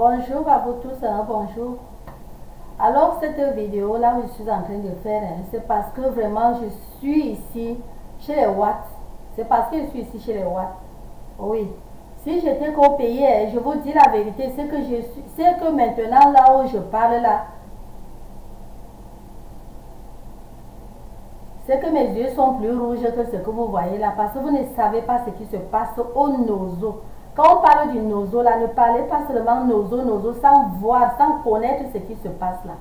Bonjour à vous tous, bonjour. Alors cette vidéo là que je suis en train de faire, c'est parce que vraiment je suis ici chez les Watts. C'est parce que je suis ici chez les Watts. Oui. Si j'étais qu'au pays, je vous dis la vérité, c'est que je suis, c'est que maintenant là où je parle là, c'est que mes yeux sont plus rouges que ce que vous voyez là, parce que vous ne savez pas ce qui se passe au NoSo. Quand on parle du NoSo, là, ne parlez pas seulement NoSo, NoSo, sans voir, sans connaître ce qui se passe là.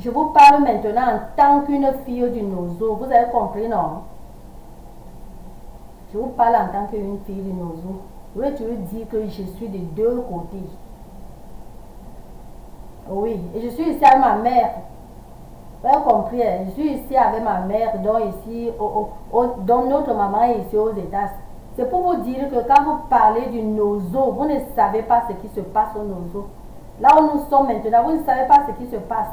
Je vous parle maintenant en tant qu'une fille du NoSo. Vous avez compris, non? Je vous parle en tant qu'une fille du NoSo. Je veux dire que je suis de deux côtés. Oui, et je suis ici avec ma mère. Vous avez compris, hein? Je suis ici avec ma mère, donc ici, dont notre maman est ici aux États. C'est pour vous dire que quand vous parlez du NoSo, vous ne savez pas ce qui se passe au NoSo. Là où nous sommes maintenant, vous ne savez pas ce qui se passe.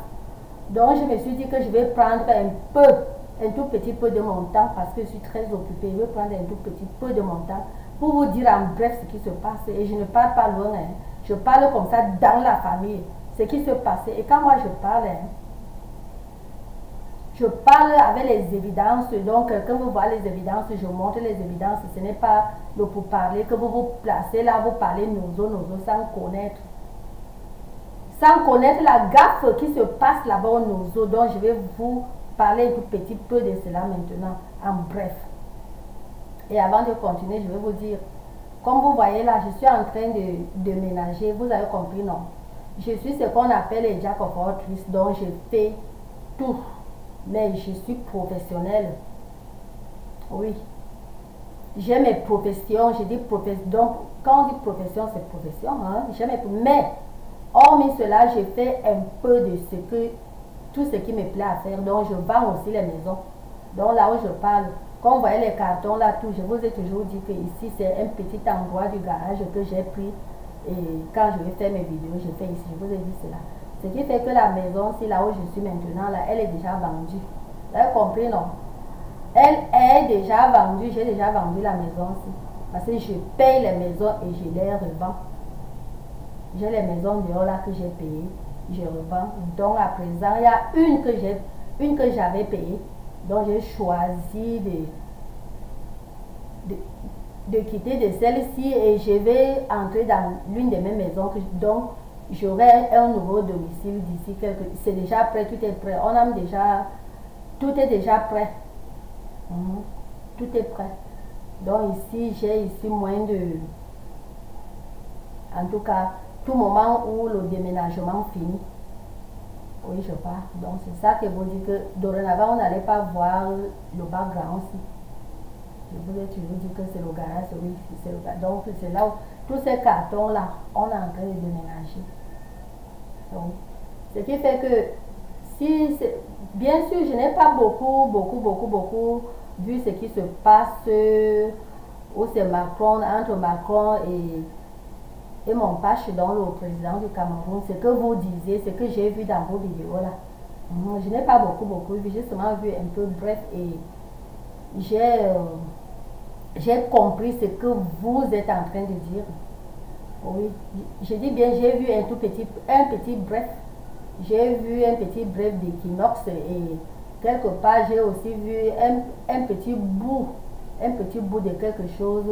Donc je me suis dit que je vais prendre un peu, un tout petit peu de mon temps, parce que je suis très occupée. Je vais prendre un tout petit peu de mon temps pour vous dire en bref ce qui se passe. Et je ne parle pas loin, hein. Je parle comme ça dans la famille, ce qui se passe. Et quand moi je parle, hein, je parle avec les évidences, donc quand vous voyez les évidences, je montre les évidences. Ce n'est pas le pourparler que vous vous placez là, vous parlez NoSo, NoSo sans connaître. Sans connaître la gaffe qui se passe là-bas au NoSo. Donc je vais vous parler un petit peu de cela maintenant, en bref. Et avant de continuer, je vais vous dire, comme vous voyez là, je suis en train de ménager, vous avez compris, non? Je suis ce qu'on appelle les jack-of-all-trades, donc je fais tout. Mais je suis professionnelle. Oui. J'ai mes professions. Je dis profession. Donc, quand on dit profession, c'est profession. Hein? Mais, hormis cela, je fais un peu de ce que, tout ce qui me plaît à faire. Donc, je vends aussi les maisons. Donc, là où je parle, quand vous voyez les cartons, là, tout, je vous ai toujours dit que ici, c'est un petit endroit du garage que j'ai pris. Et quand je vais faire mes vidéos, je fais ici. Je vous ai dit cela. Ce qui fait que la maison, c'est là où je suis maintenant, là, elle est déjà vendue. Vous avez compris, non? Elle est déjà vendue, j'ai déjà vendu la maison aussi. Parce que je paye les maisons et je les revends. J'ai les maisons dehors là que j'ai payées, je revends. Donc à présent, il y a une que j'avais payée. Donc j'ai choisi de quitter de celle-ci et je vais entrer dans l'une de mes maisons. Donc, j'aurai un nouveau domicile d'ici quelques... C'est déjà prêt, tout est prêt. On a déjà... Tout est déjà prêt. Tout est prêt. Donc ici, j'ai ici moins de... En tout cas, tout moment où le déménagement finit. Oui, je pars. Donc c'est ça que vous dites que dorénavant, on n'allait pas voir le background aussi. Je vous ai toujours dit que c'est le garage, oui, c'est le garage. Donc c'est là où... Tous ces cartons-là, on est en train de déménager. Donc, ce qui fait que, si bien sûr, je n'ai pas beaucoup vu ce qui se passe où c'est Macron, entre Macron et mon page dans le président du Cameroun. Ce que vous disiez, ce que j'ai vu dans vos vidéos-là. Je n'ai pas beaucoup vu, j'ai seulement vu un peu bref et j'ai compris ce que vous êtes en train de dire. Oui, je dis bien, j'ai vu un tout petit, bref. J'ai vu un petit bref d'équinoxe et quelque part, j'ai aussi vu un petit bout, de quelque chose.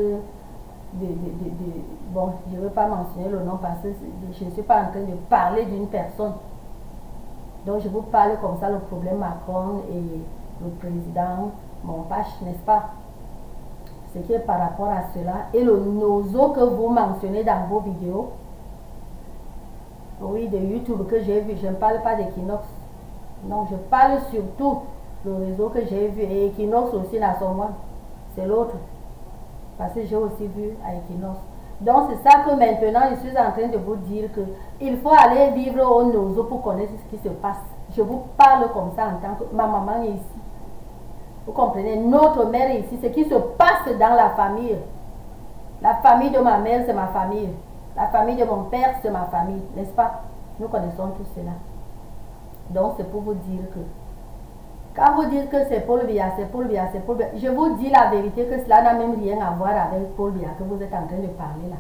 Bon, je ne veux pas mentionner le nom parce que je ne suis pas en train de parler d'une personne. Donc, je vous parle comme ça, le problème Macron et le président, mon page, n'est-ce pas? Ce qui est par rapport à cela et le NoSo que vous mentionnez dans vos vidéos, oui, de YouTube que j'ai vu. Je ne parle pas d'Equinox, non, je parle surtout le réseau que j'ai vu. Et Equinox aussi n'a son moi, c'est l'autre, parce que j'ai aussi vu à Equinox. Donc c'est ça que maintenant je suis en train de vous dire, que il faut aller vivre au NoSo pour connaître ce qui se passe. Je vous parle comme ça en tant que ma maman est ici. Vous comprenez, notre mère ici, ce qui se passe dans la famille. La famille de ma mère, c'est ma famille. La famille de mon père, c'est ma famille, n'est-ce pas? Nous connaissons tout cela. Donc, c'est pour vous dire que... Quand vous dites que c'est Paul Biya, c'est Paul Biya, c'est Paul Biya, je vous dis la vérité que cela n'a même rien à voir avec Paul Biya que vous êtes en train de parler là.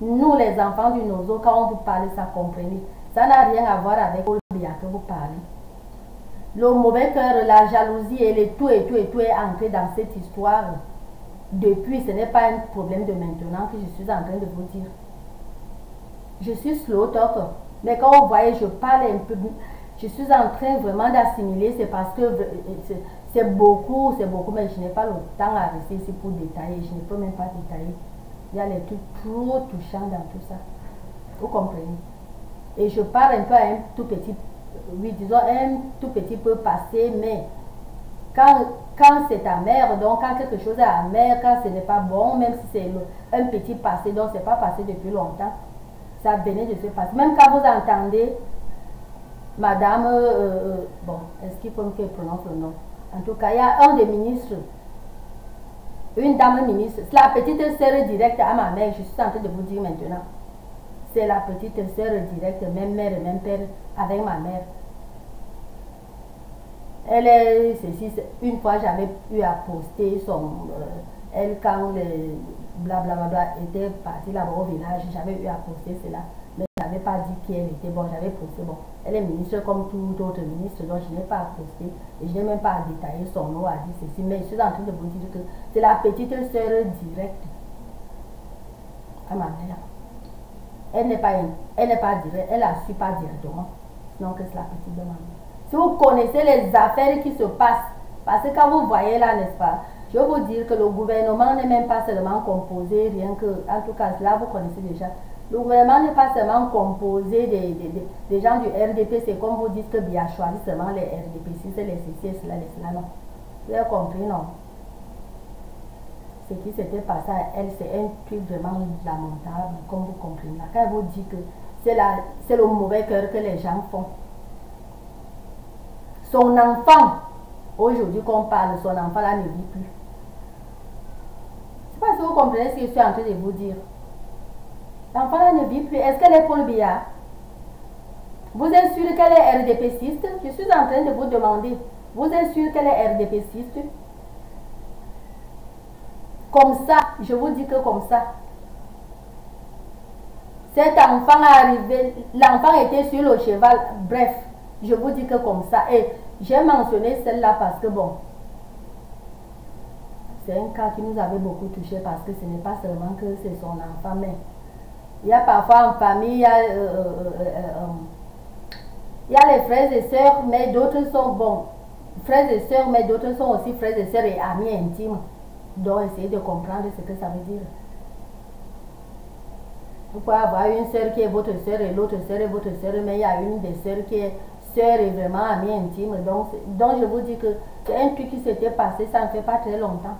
Nous, les enfants du NoSo, quand on vous parle, ça comprenait. Ça n'a rien à voir avec Paul Biya que vous parlez. Le mauvais cœur, la jalousie et le tout est entré dans cette histoire. Depuis, ce n'est pas un problème de maintenant que je suis en train de vous dire. Je suis slow talk, mais quand vous voyez, je parle un peu. Je suis en train vraiment d'assimiler, c'est parce que c'est beaucoup, mais je n'ai pas le temps à rester ici pour détailler. Je ne peux même pas détailler. Il y a les trucs trop touchants dans tout ça. Vous comprenez? Et je parle un peu à un tout petit, oui, disons un tout petit peu passé, mais quand c'est amer, donc quand quelque chose est amer, quand ce n'est pas bon, même si c'est un petit passé, donc ce n'est pas passé depuis longtemps, ça venait de se passer. Même quand vous entendez Madame, bon, est-ce qu'il faut qu'elle prononce le nom? En tout cas, il y a un des ministres, une dame ministre, la petite sœur directe à ma mère, je suis en train de vous dire maintenant. C'est la petite sœur directe, même mère et même père, avec ma mère. Elle est, ceci, une fois j'avais eu à poster son, elle quand les blablabla était partie là-bas au village, j'avais eu à poster cela. Mais je n'avais pas dit qui elle était, bon j'avais posté, bon, elle est ministre comme tout autre ministre, donc je n'ai pas à poster, et je n'ai même pas à détailler son nom, à dire ceci, mais je suis en train de vous dire que c'est la petite sœur directe à ma mère. Elle n'est pas directe, elle la suit pas directement. Donc c'est la petite de ma mère. Si vous connaissez les affaires qui se passent, parce que quand vous voyez là, n'est-ce pas, je veux vous dire que le gouvernement n'est même pas seulement composé, rien que, en tout cas là vous connaissez déjà, le gouvernement n'est pas seulement composé des gens du RDP, c'est comme vous dites que Biya choisit seulement les RDP, si c'est les ceci, cela, les cela, non. Vous avez compris, non? Ce qui s'était passé à elle, c'est un truc vraiment lamentable, comme vous comprenez. Quand elle vous dit que c'est le mauvais cœur que les gens font. Son enfant, aujourd'hui qu'on parle, son enfant là ne vit plus. Je ne sais pas si vous comprenez ce que je suis en train de vous dire. L'enfant là ne vit plus. Est-ce qu'elle est Paul Biya? Vous êtes sûr qu'elle est RDPciste? Je suis en train de vous demander. Vous êtes sûr qu'elle est RDPciste? Comme ça, je vous dis que comme ça. Cet enfant est arrivé, l'enfant était sur le cheval, bref, je vous dis que comme ça. Et j'ai mentionné celle-là parce que bon, c'est un cas qui nous avait beaucoup touché parce que ce n'est pas seulement que c'est son enfant, mais il y a parfois en famille, il y a les frères et sœurs, mais d'autres sont bons. Frères et sœurs, mais d'autres sont aussi frères et sœurs et amis intimes. Donc, essayez de comprendre ce que ça veut dire. Vous pouvez avoir une sœur qui est votre sœur et l'autre sœur est votre sœur, mais il y a une des sœurs qui est sœur et vraiment amie intime. Donc je vous dis que c'est un truc qui s'était passé, ça ne fait pas très longtemps.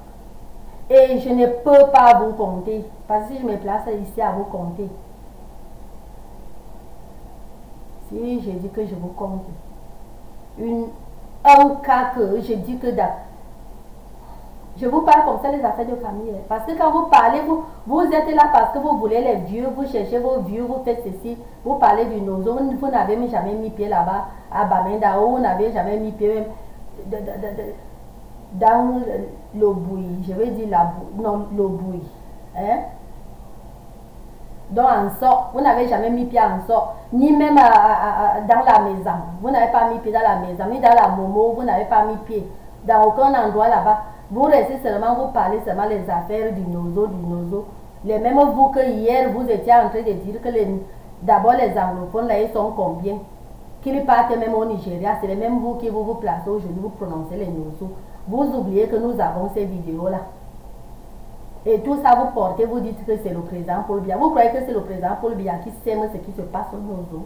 Et je ne peux pas vous compter, parce que si je me place ici à vous compter, si je dis que je vous compte, un cas que je dis que je vous parle comme ça les affaires de famille. Parce que quand vous parlez, vous êtes là parce que vous voulez les vieux, vous cherchez vos vieux, vous faites ceci, vous parlez du NoSo, vous n'avez jamais mis pied là-bas, à Bamenda, vous n'avez jamais mis pied même dans le bouilli, je vais dire la bouillie, non, le bouilli. Hein? Donc en sort, vous n'avez jamais mis pied en sort, ni même dans la maison, vous n'avez pas mis pied dans la maison, ni dans la momo, vous n'avez pas mis pied dans aucun endroit là-bas. Vous restez seulement, vous parlez seulement les affaires du NoSo, Les mêmes vous que hier, vous étiez en train de dire que d'abord les anglophones, là, ils sont combien? Qu'ils partent même au Nigeria, c'est les mêmes vous qui vous placez aujourd'hui, vous prononcez les NoSo. Vous oubliez que nous avons ces vidéos-là. Et tout ça, vous portez, vous dites que c'est le président Paul Biya. Vous croyez que c'est le président Paul Biya qui sème ce qui se passe au NoSo?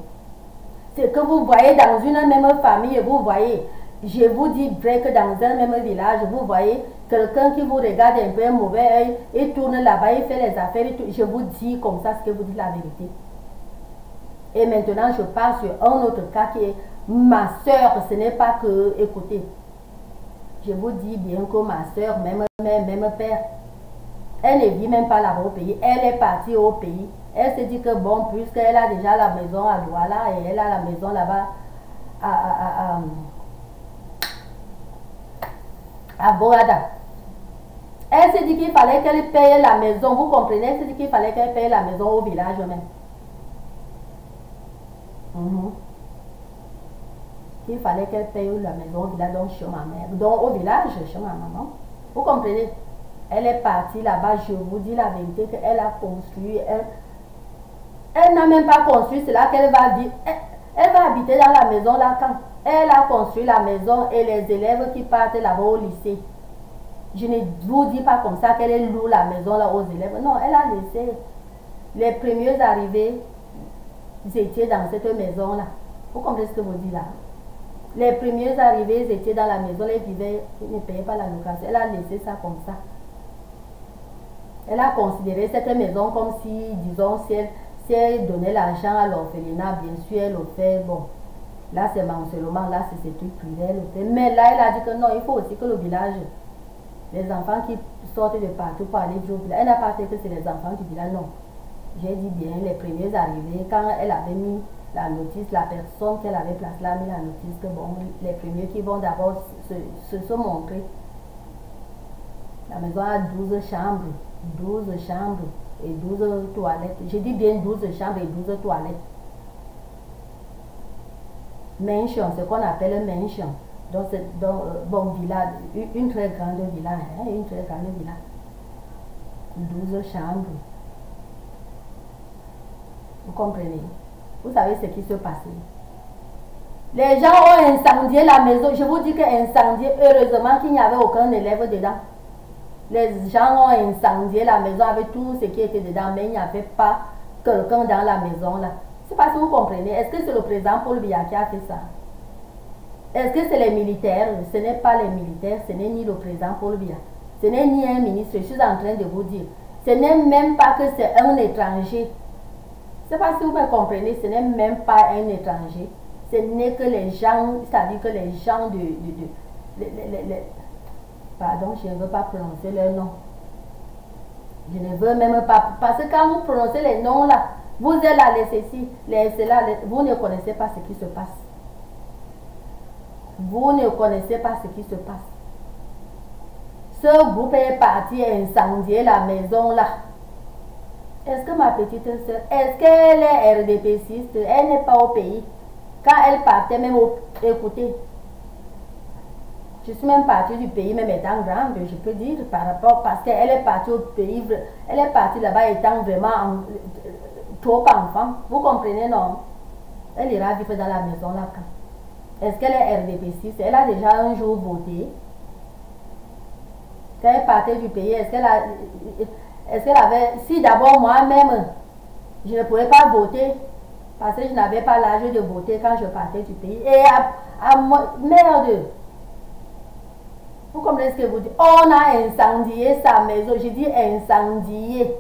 C'est que vous voyez dans une même famille, vous voyez... Je vous dis vrai que dans un même village, vous voyez quelqu'un qui vous regarde un peu un mauvais œil, il tourne là-bas, il fait les affaires, je vous dis comme ça ce que vous dites la vérité. Et maintenant, je passe sur un autre cas qui est ma soeur, ce n'est pas que, écoutez, je vous dis bien que ma soeur, même père, elle ne vit même pas là-bas au pays, elle est partie au pays, elle se dit que bon, puisqu'elle a déjà la maison à Douala et elle a la maison là-bas à Borada. Elle s'est dit qu'il fallait qu'elle paye la maison. Vous comprenez? Elle s'est dit qu'il fallait qu'elle paye la maison au village même. Il fallait qu'elle paye la maison au village, donc chez ma mère. Donc au village, chez ma maman. Vous comprenez? Elle est partie là-bas, je vous dis la vérité qu'elle a construit. Elle n'a même pas construit, c'est là qu'elle va vivre. Elle va habiter dans la maison là quand elle a construit la maison et les élèves qui partent là-bas au lycée. Je ne vous dis pas comme ça qu'elle loue la maison là aux élèves. Non, elle a laissé les premiers arrivés, ils étaient dans cette maison là. Vous comprenez ce que vous dites là? Les premiers arrivés, ils étaient dans la maison, ils vivaient, ils ne payaient pas la location. Elle a laissé ça comme ça. Elle a considéré cette maison comme si, disons, si elle donnait l'argent à l'orphelinat, bien sûr, elle l'offrait. Bon, là c'est morcellement, là c'est ce truc privé, elle l'offrait. Mais là, elle a dit que non, il faut aussi que le village, les enfants qui sortent de partout pour aller jouer au village, elle n'a pas fait que c'est les enfants qui disent là, non. J'ai dit bien, les premiers arrivés, quand elle avait mis la notice, la personne qu'elle avait placée là a mis la notice que bon, les premiers qui vont d'abord se montrer. La maison a 12 chambres. 12 chambres et 12 toilettes. J'ai dit bien 12 chambres et 12 toilettes. Mansion, ce qu'on appelle mansion. Donc, bon, villa, une très grande villa. Hein, une très grande villa. 12 chambres. Vous comprenez? Vous savez ce qui se passait. Les gens ont incendié la maison. Je vous dis que incendié, heureusement qu'il n'y avait aucun élève dedans. Les gens ont incendié la maison avec tout ce qui était dedans, mais il n'y avait pas quelqu'un dans la maison là. C'est parce que vous comprenez. Est-ce que c'est le président Paul Biya qui a fait ça? Est-ce que c'est les militaires? Ce n'est pas les militaires, ce n'est ni le président Paul Biya. Ce n'est ni un ministre, je suis en train de vous dire. Ce n'est même pas que c'est un étranger. C'est pas si vous me comprenez, ce n'est même pas un étranger. Ce n'est que les gens, c'est-à-dire que les gens pardon, je ne veux pas prononcer leur nom. Je ne veux même pas. Parce que quand vous prononcez les noms là, vous êtes là, les ceci, les cela, vous ne connaissez pas ce qui se passe. Vous ne connaissez pas ce qui se passe. Ce groupe est parti incendier la maison là. Est-ce que ma petite soeur, est-ce qu'elle est RDPCiste? Elle n'est pas au pays. Quand elle partait même, écoutez, je suis même partie du pays, même étant grande, je peux dire, par rapport, parce qu'elle est partie au pays, elle est partie là-bas étant vraiment trop enfant. Vous comprenez, non? Elle ira vivre dans la maison là. Est-ce qu'elle est RDPCiste? Elle a déjà un jour voté. Quand elle partait du pays, est-ce qu'elle a... Est-ce qu'elle avait... Si d'abord moi-même, je ne pouvais pas voter, parce que je n'avais pas l'âge de voter quand je partais du pays. Et à moi... Merde! Vous comprenez ce que vous dites? On a incendié sa maison. Je dis incendié.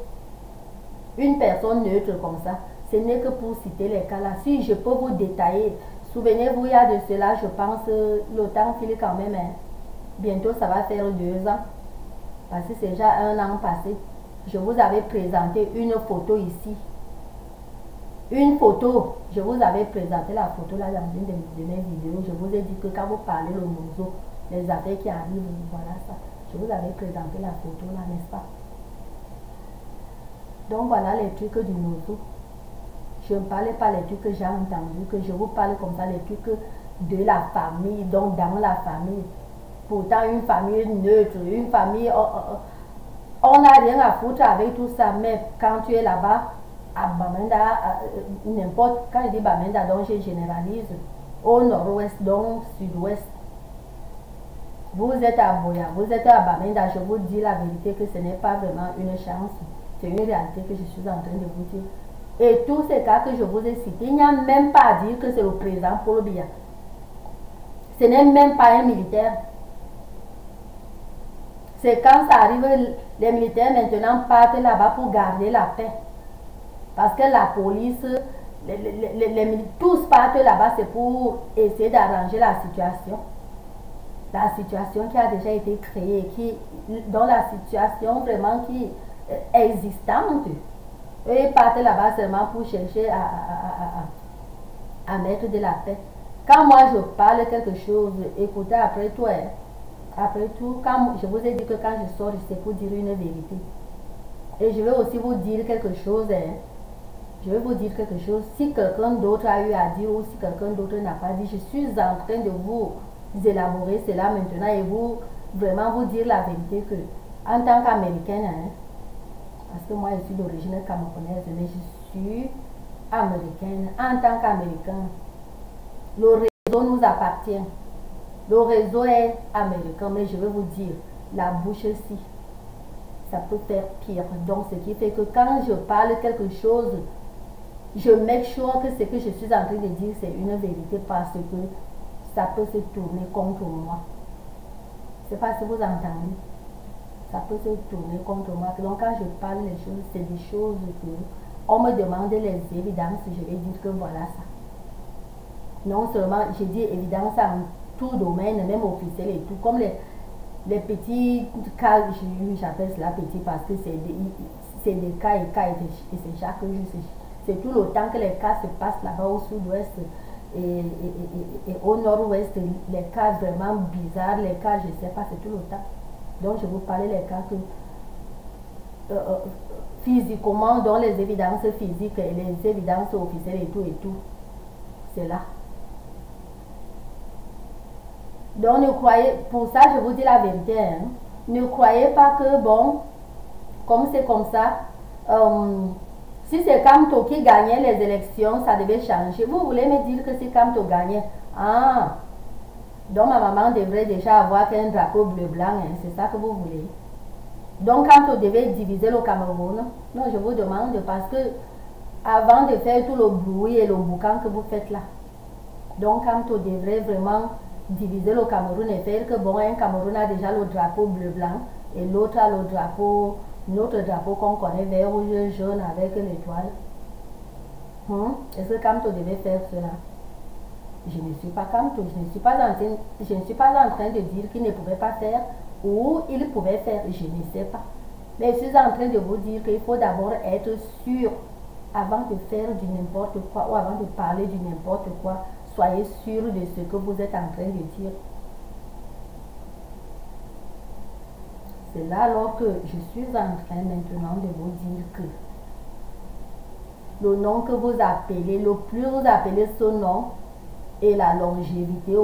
Une personne neutre comme ça. Ce n'est que pour citer les cas là. Si je peux vous détailler, souvenez-vous, il y a de cela, je pense, le temps file quand même. Hein. Bientôt, ça va faire 2 ans. Parce que c'est déjà 1 an passé. Je vous avais présenté une photo ici. Une photo. Je vous avais présenté la photo là dans une de mes vidéos. Je vous ai dit que quand vous parlez le NoSo, les affaires qui arrivent, voilà ça. Je vous avais présenté la photo là, n'est-ce pas? Donc voilà les trucs du NoSo. Je ne parlais pas les trucs que j'ai entendus, que je vous parle comme ça, les trucs de la famille, donc dans la famille. Pourtant une famille neutre, une famille... On n'a rien à foutre avec tout ça, mais quand tu es là-bas, à Bamenda, n'importe... Quand je dis Bamenda, donc je généralise, au nord-ouest, donc sud-ouest. Vous êtes à Boya, vous êtes à Bamenda, je vous dis la vérité que ce n'est pas vraiment une chance. C'est une réalité que je suis en train de vous dire. Et tous ces cas que je vous ai cités, il n'y a même pas à dire que c'est le président Paul Biya. Ce n'est même pas un militaire. C'est quand ça arrive, les militaires maintenant partent là-bas pour garder la paix. Parce que la police, tous partent là-bas, c'est pour essayer d'arranger la situation. La situation qui a déjà été créée, dont la situation vraiment qui est existante. Eux, ils partent là-bas seulement pour chercher à mettre de la paix. Quand moi je parle quelque chose, écoutez après toi, Après tout, quand je vous ai dit que quand je sors, c'est pour dire une vérité. Et je vais aussi vous dire quelque chose. Hein. Je vais vous dire quelque chose. Si quelqu'un d'autre a eu à dire ou si quelqu'un d'autre n'a pas dit, je suis en train de vous élaborer cela maintenant et vous vraiment vous dire la vérité que en tant qu'Américaine, hein, parce que moi je suis d'origine camerounaise, mais je suis américaine. En tant qu'Américain, le réseau nous appartient. Le réseau est américain, mais je vais vous dire, la bouche aussi, ça peut faire pire. Donc, ce qui fait que quand je parle quelque chose, je make sure que ce que je suis en train de dire, c'est une vérité parce que ça peut se tourner contre moi. Je ne sais pas si vous entendez. Ça peut se tourner contre moi. Donc, quand je parle des choses, c'est des choses que on me demande les évidences, je vais dire que voilà ça. Non seulement, j'ai dit évidence en tout domaine, même officiel et tout, comme les petits cas, j'appelle cela petit parce que c'est des cas et cas, et c'est chaque jour, c'est tout le temps que les cas se passent là-bas au sud-ouest et au nord-ouest, les cas vraiment bizarres, les cas, je ne sais pas, c'est tout le temps. Donc je vous parlais des cas que physiquement, dans les évidences physiques et les évidences officielles et tout, c'est là. Donc ne croyez, pour ça je vous dis la vérité, hein, ne croyez pas que bon, comme c'est comme ça, si c'est Kamto qui gagnait les élections, ça devait changer. Vous voulez me dire que si Kamto gagnait, ah, donc ma maman devrait déjà avoir qu'un drapeau bleu-blanc, hein, c'est ça que vous voulez. Donc Kamto devait diviser le Cameroun, non, je vous demande parce que avant de faire tout le bruit et le boucan que vous faites là, donc Kamto devrait vraiment diviser le Cameroun et faire que bon, un Cameroun a déjà le drapeau bleu-blanc et l'autre a le drapeau, notre drapeau qu'on connaît vert, rouge, jaune avec l'étoile. Hum? Est-ce que Kamto devait faire cela? Je ne suis pas Kamto, je ne suis pas en train de dire qu'il ne pouvait pas faire ou il pouvait faire, je ne sais pas. Mais je suis en train de vous dire qu'il faut d'abord être sûr avant de faire du n'importe quoi ou avant de parler du n'importe quoi. Soyez sûr de ce que vous êtes en train de dire. C'est là alors que je suis en train maintenant de vous dire que le nom que vous appelez, le plus vous appelez ce nom, et la longévité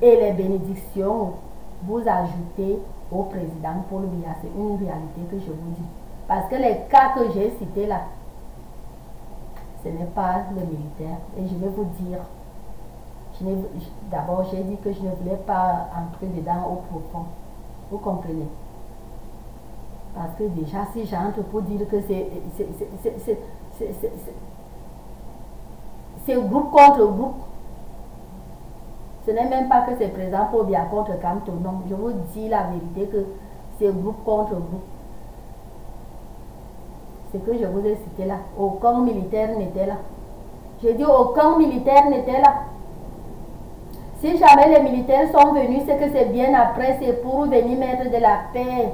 et les bénédictions, vous ajoutez au président Paul Biya. C'est une réalité que je vous dis. Parce que les cas que j'ai cités là, ce n'est pas le militaire. Et je vais vous dire, d'abord j'ai dit que je ne voulais pas entrer dedans au profond. Vous comprenez? Parce que déjà si j'entre pour dire que c'est groupe contre groupe, ce n'est même pas que c'est présent pour bien contre Kamto, non. Je vous dis la vérité que c'est groupe contre groupe. Ce que je vous ai cité là, aucun militaire n'était là. J'ai dit aucun militaire n'était là. Si jamais les militaires sont venus, c'est que c'est bien après, c'est pour venir mettre de la paix.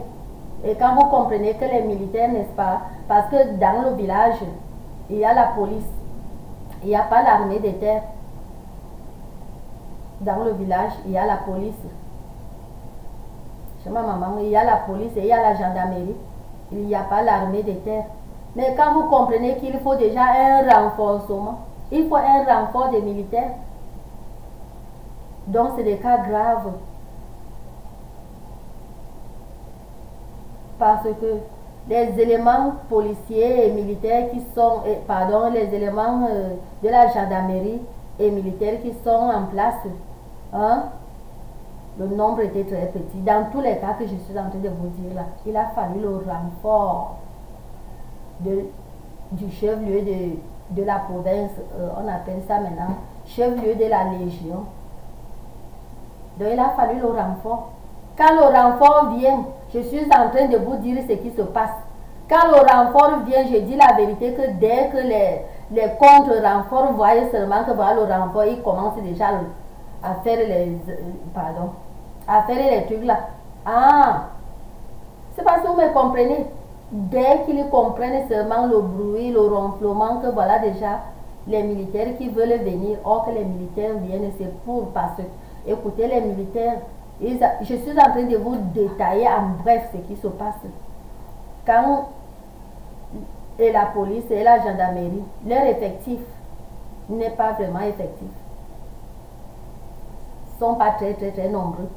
Et quand vous comprenez que les militaires, n'est-ce pas, parce que dans le village, il y a la police, il n'y a pas l'armée des terres. Dans le village, il y a la police. Chez ma maman, il y a la police et il y a la gendarmerie. Il n'y a pas l'armée des terres. Mais quand vous comprenez qu'il faut déjà un renforcement, il faut un renfort des militaires. Donc c'est des cas graves. Parce que les éléments policiers et militaires qui sont, pardon, les éléments de la gendarmerie et militaires qui sont en place, hein, le nombre était très petit. Dans tous les cas que je suis en train de vous dire là, il a fallu le renfort du chef-lieu de la province, on appelle ça maintenant, chef-lieu de la Légion. Donc il a fallu le renfort. Quand le renfort vient, je suis en train de vous dire ce qui se passe. Quand le renfort vient, je dis la vérité que dès que les contre-renforts voient seulement que voilà le renfort, ils commencent déjà à faire les trucs là. Ah, c'est parce que vous me comprenez. Dès qu'ils comprennent seulement le bruit, le ronflement, que voilà déjà les militaires qui veulent venir, or que les militaires viennent, c'est pour parce que, écoutez les militaires, Et je suis en train de vous détailler en bref ce qui se passe. Quand et la police et la gendarmerie, leur effectif n'est pas vraiment effectif. Ils ne sont pas très nombreux.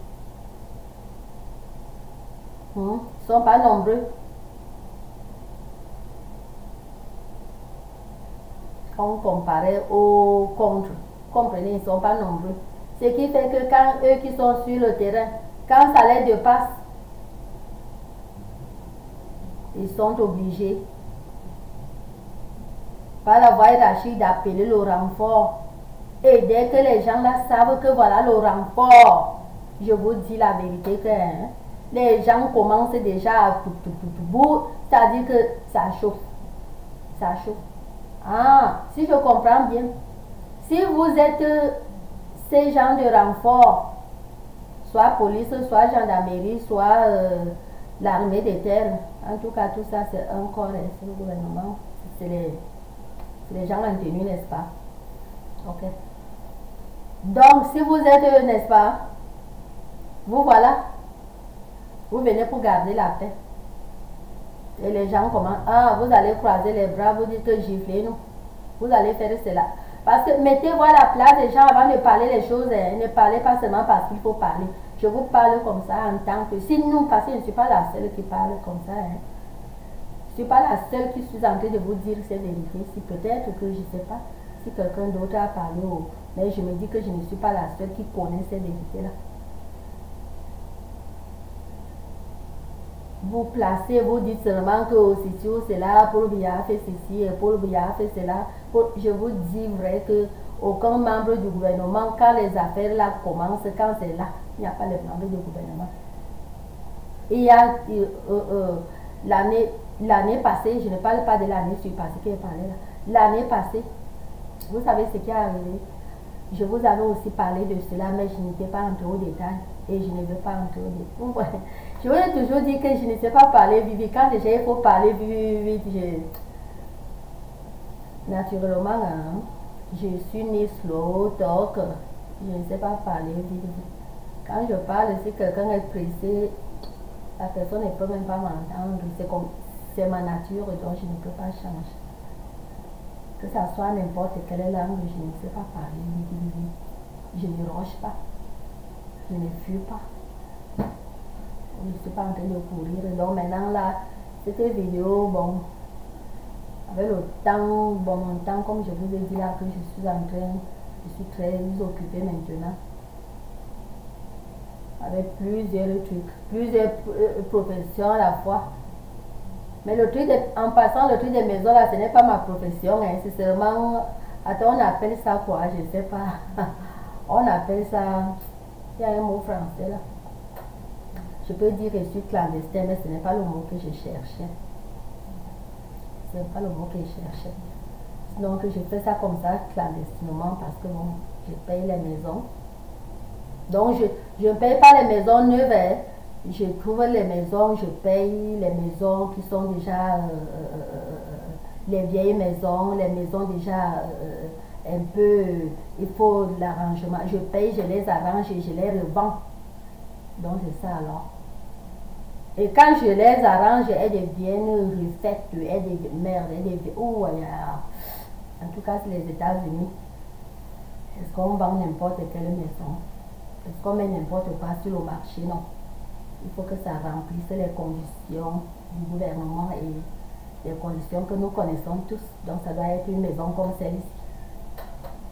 Ils ne sont pas nombreux. Quand comparé au contre, comprenez, ils ne sont pas nombreux. Ce qui fait que quand eux qui sont sur le terrain, quand ça les dépasse, ils sont obligés, par la voie hiérarchique, d'appeler le renfort. Et dès que les gens là savent que voilà le renfort, je vous dis la vérité que hein, les gens commencent déjà à tout, c'est-à-dire que ça chauffe. Ça chauffe. Ah, si je comprends bien, si vous êtes ces gens de renfort, soit police, soit gendarmerie, soit l'armée des terres, en tout cas tout ça c'est un corps, c'est le gouvernement, c'est les gens en tenue, n'est-ce pas? Ok. Donc si vous êtes, n'est-ce pas, vous voilà, vous venez pour garder la paix. Et les gens commencent, ah, vous allez croiser les bras, vous dites giflez-nous, vous allez faire cela. Parce que mettez-vous à la place des gens avant de parler les choses. Hein. Ne parlez pas seulement parce qu'il faut parler. Je vous parle comme ça en tant que... Si nous, parce que je ne suis pas la seule qui parle comme ça. Hein. Je ne suis pas la seule qui suis en train de vous dire ces vérités. Si peut-être que, je ne sais pas, si quelqu'un d'autre a parlé. Mais je me dis que je ne suis pas la seule qui connaît ces vérités-là. Vous placez, vous dites seulement que c'est là, Paul Biya fait ceci, et Paul Biya fait cela. Je vous dis vrai que aucun membre du gouvernement, quand les affaires là commencent, quand c'est là, il n'y a pas de membre du gouvernement. Il y a l'année passée, je ne parle pas de l'année surpassée qui est parlée là. L'année passée, vous savez ce qui est arrivé. Je vous avais aussi parlé de cela, mais je n'étais pas entrée au détail et je ne veux pas entrer au détail. Je voulais toujours dire que je ne sais pas parler vite. Quand déjà il faut parler vite, naturellement, hein, je suis ni slow, talk, je ne sais pas parler vite. Quand je parle, si quelqu'un est pressé, la personne ne peut même pas m'entendre. C'est ma nature, donc je ne peux pas changer. Que ça soit n'importe quelle langue, je ne sais pas parler vite. Je ne roche pas, je ne fuis pas. Je ne suis pas en train de courir. Donc maintenant là, cette vidéo, bon, avec le temps, bon, mon temps, comme je vous ai dit là, que je suis très occupée maintenant. Avec plusieurs trucs, plusieurs professions à la fois. Mais le truc, en passant, le truc des maisons là, ce n'est pas ma profession, hein, c'est seulement, attends, on appelle ça quoi, je ne sais pas. On appelle ça, il y a un mot français là. Je peux dire que je suis clandestin, mais ce n'est pas le mot que je cherchais. Ce n'est pas le mot que je cherchais. Donc je fais ça comme ça, clandestinement, parce que bon, je paye les maisons. Donc je ne paye pas les maisons neuves. Je trouve les maisons, je paye les maisons qui sont déjà les vieilles maisons, les maisons déjà un peu, il faut de l'arrangement. Je paye, je les arrange et je les revends. Donc c'est ça alors. Et quand je les arrange, elles deviennent refaites, elles deviennent merde, elles deviennent... Oh, en tout cas, c'est les États-Unis. Est-ce qu'on vend n'importe quelle maison? Est-ce qu'on met n'importe quoi sur le marché? Non. Il faut que ça remplisse les conditions du gouvernement et les conditions que nous connaissons tous. Donc ça doit être une maison comme celle-ci.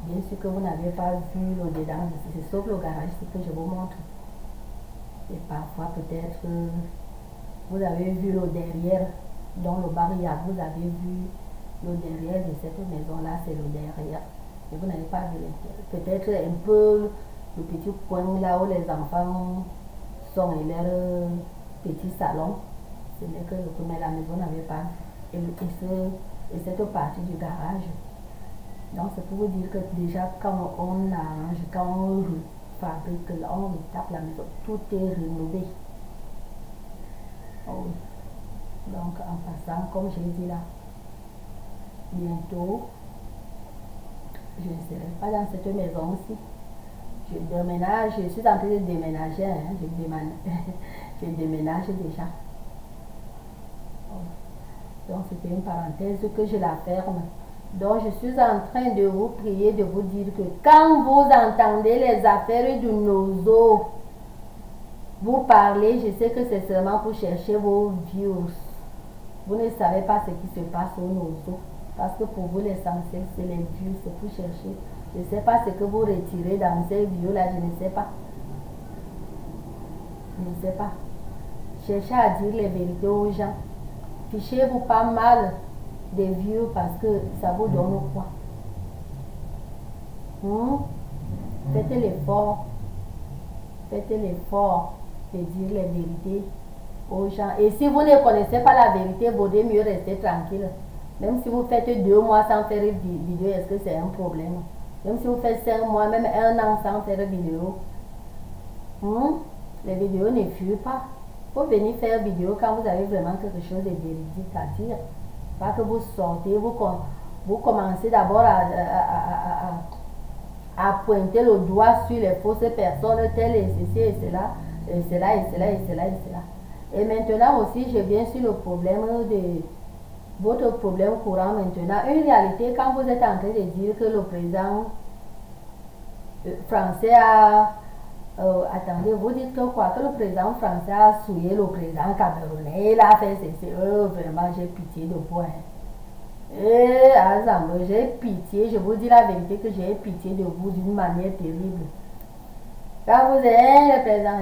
Bien sûr que vous n'avez pas vu le dedans, c'est sauf le garage, c'est que je vous montre. Et parfois peut-être vous avez vu le derrière dans le barrière, vous avez vu le derrière de cette maison là, c'est le derrière, et vous n'avez pas vu l'intérieur, peut-être un peu le petit coin là où les enfants sont et leur petit salon, ce n'est que le premier, la maison n'avait pas et cette partie du garage. Donc c'est pour vous dire que déjà quand on arrange, quand on fabrique, on tape la maison, tout est rénové. Oh. Donc en passant, comme je l'ai dit là, bientôt, je ne serai pas dans cette maison aussi. Je déménage, je suis en train de déménager, hein, je déménage déjà. Donc c'était une parenthèse que je la ferme. Donc je suis en train de vous prier, de vous dire que quand vous entendez les affaires du NoSo, vous parlez, je sais que c'est seulement pour chercher vos views. Vous ne savez pas ce qui se passe au NoSo. Parce que pour vous l'essentiel c'est les views, c'est pour chercher. Je ne sais pas ce que vous retirez dans ces vidéos là, je ne sais pas. Je ne sais pas. Cherchez à dire les vérités aux gens. Fichez-vous pas mal des vieux parce que ça vous donne au poids. Faites l'effort. Faites l'effort de dire les vérités aux gens. Et si vous ne connaissez pas la vérité, vaut mieux rester tranquille. Même si vous faites 2 mois sans faire une vidéo, est-ce que c'est un problème? Même si vous faites 5 mois, même 1 an sans faire une vidéo, les vidéos ne fuient pas. Il faut venir faire vidéo quand vous avez vraiment quelque chose de véridique à dire. Pas que vous sortez, vous commencez d'abord à pointer le doigt sur les fausses personnes, telles et ceci et cela, et cela, et cela, et cela, et cela. Et maintenant aussi, je viens sur le problème de... votre problème courant maintenant. Une réalité, quand vous êtes en train de dire que le président français a... attendez, vous dites que quoi? Que le président français a souillé le président camerounais. Il a fait ceci. Vraiment, j'ai pitié de vous. J'ai pitié. Je vous dis la vérité que j'ai pitié de vous d'une manière terrible. Quand vous êtes le président,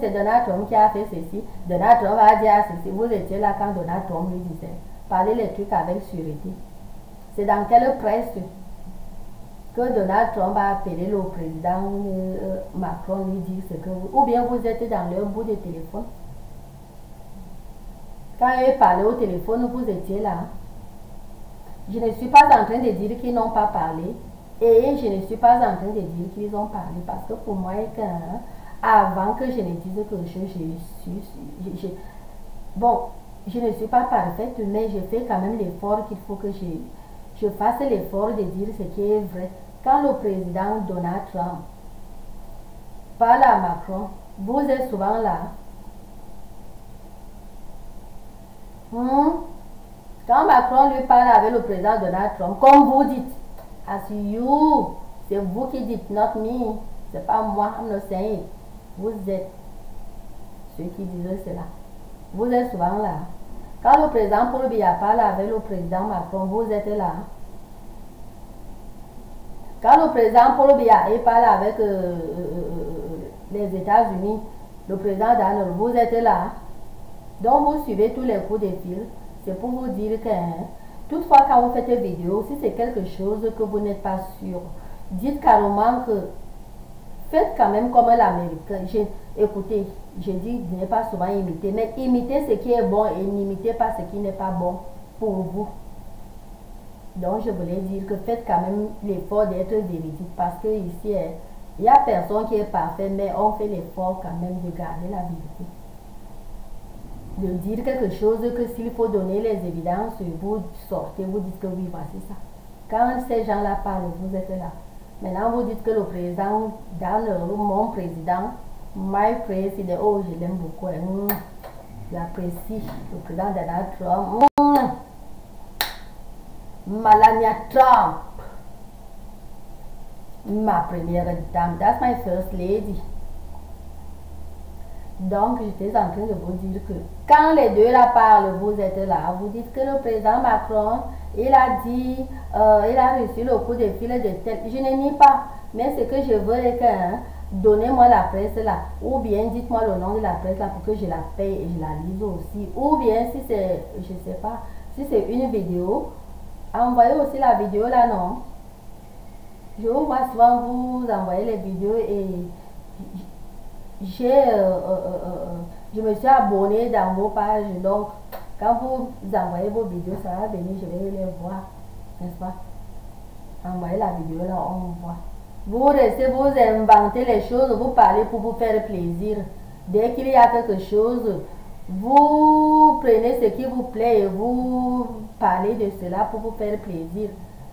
c'est Donald Trump qui a fait ceci. Donald Trump a dit à ceci. Vous étiez là quand Donald Trump lui disait. Parlez les trucs avec sûreté. C'est dans quelle presse que Donald Trump a appelé le président Macron lui dire ce que vous... Ou bien vous êtes dans leur bout de téléphone. Quand ils parlaient au téléphone, vous étiez là. Je ne suis pas en train de dire qu'ils n'ont pas parlé. Et je ne suis pas en train de dire qu'ils ont parlé. Parce que pour moi, avant que je ne dise quelque chose, bon, je ne suis pas parfaite, mais je fais quand même l'effort qu'il faut que je fasse l'effort de dire ce qui est vrai. Quand le président Donald Trump parle à Macron, vous êtes souvent là. Quand Macron lui parle avec le président Donald Trump, comme vous dites, as you, c'est vous qui dites, not me, c'est pas moi, I'm not saying. Vous êtes ceux qui disent cela. Vous êtes souvent là. Quand le président Paul Biya parle avec le président Macron, vous êtes là. Quand le président Paul Biya parle avec les États-Unis, le président Donald, vous êtes là. Donc vous suivez tous les coups de fil. C'est pour vous dire que, toutefois, quand vous faites des vidéos, si c'est quelque chose que vous n'êtes pas sûr, dites carrément que, faites quand même comme l'Américain. Écoutez, je dis je n'ai pas souvent imité, mais imitez ce qui est bon et n'imitez pas ce qui n'est pas bon pour vous. Donc je voulais dire que faites quand même l'effort d'être véridique parce que ici il n'y a personne qui est parfait, mais on fait l'effort quand même de garder la vérité. De dire quelque chose que s'il faut donner les évidences, vous sortez, vous dites que oui, voici ça. Quand ces gens-là parlent, vous êtes là. Maintenant vous dites que le président, mon président, my president, oh je l'aime beaucoup, j'apprécie le président Donald Trump, Melania Trump, ma première dame, that's my first lady. Donc j'étais en train de vous dire que quand les deux là parlent, vous êtes là, vous dites que le président Macron, il a dit, il a reçu le coup de fil de tête, je ne nie pas, mais ce que je veux est que... donnez-moi la presse là, ou bien dites-moi le nom de la presse là pour que je la paye et je la lise aussi. Ou bien si c'est, je sais pas, si c'est une vidéo, envoyez aussi la vidéo là, non? Je vous vois souvent vous envoyer les vidéos et je me suis abonnée dans vos pages. Donc, quand vous envoyez vos vidéos, ça va venir, je vais les voir, n'est-ce pas? Envoyez la vidéo là, on voit. Vous restez, vous inventez les choses, vous parlez pour vous faire plaisir. Dès qu'il y a quelque chose, vous prenez ce qui vous plaît et vous parlez de cela pour vous faire plaisir.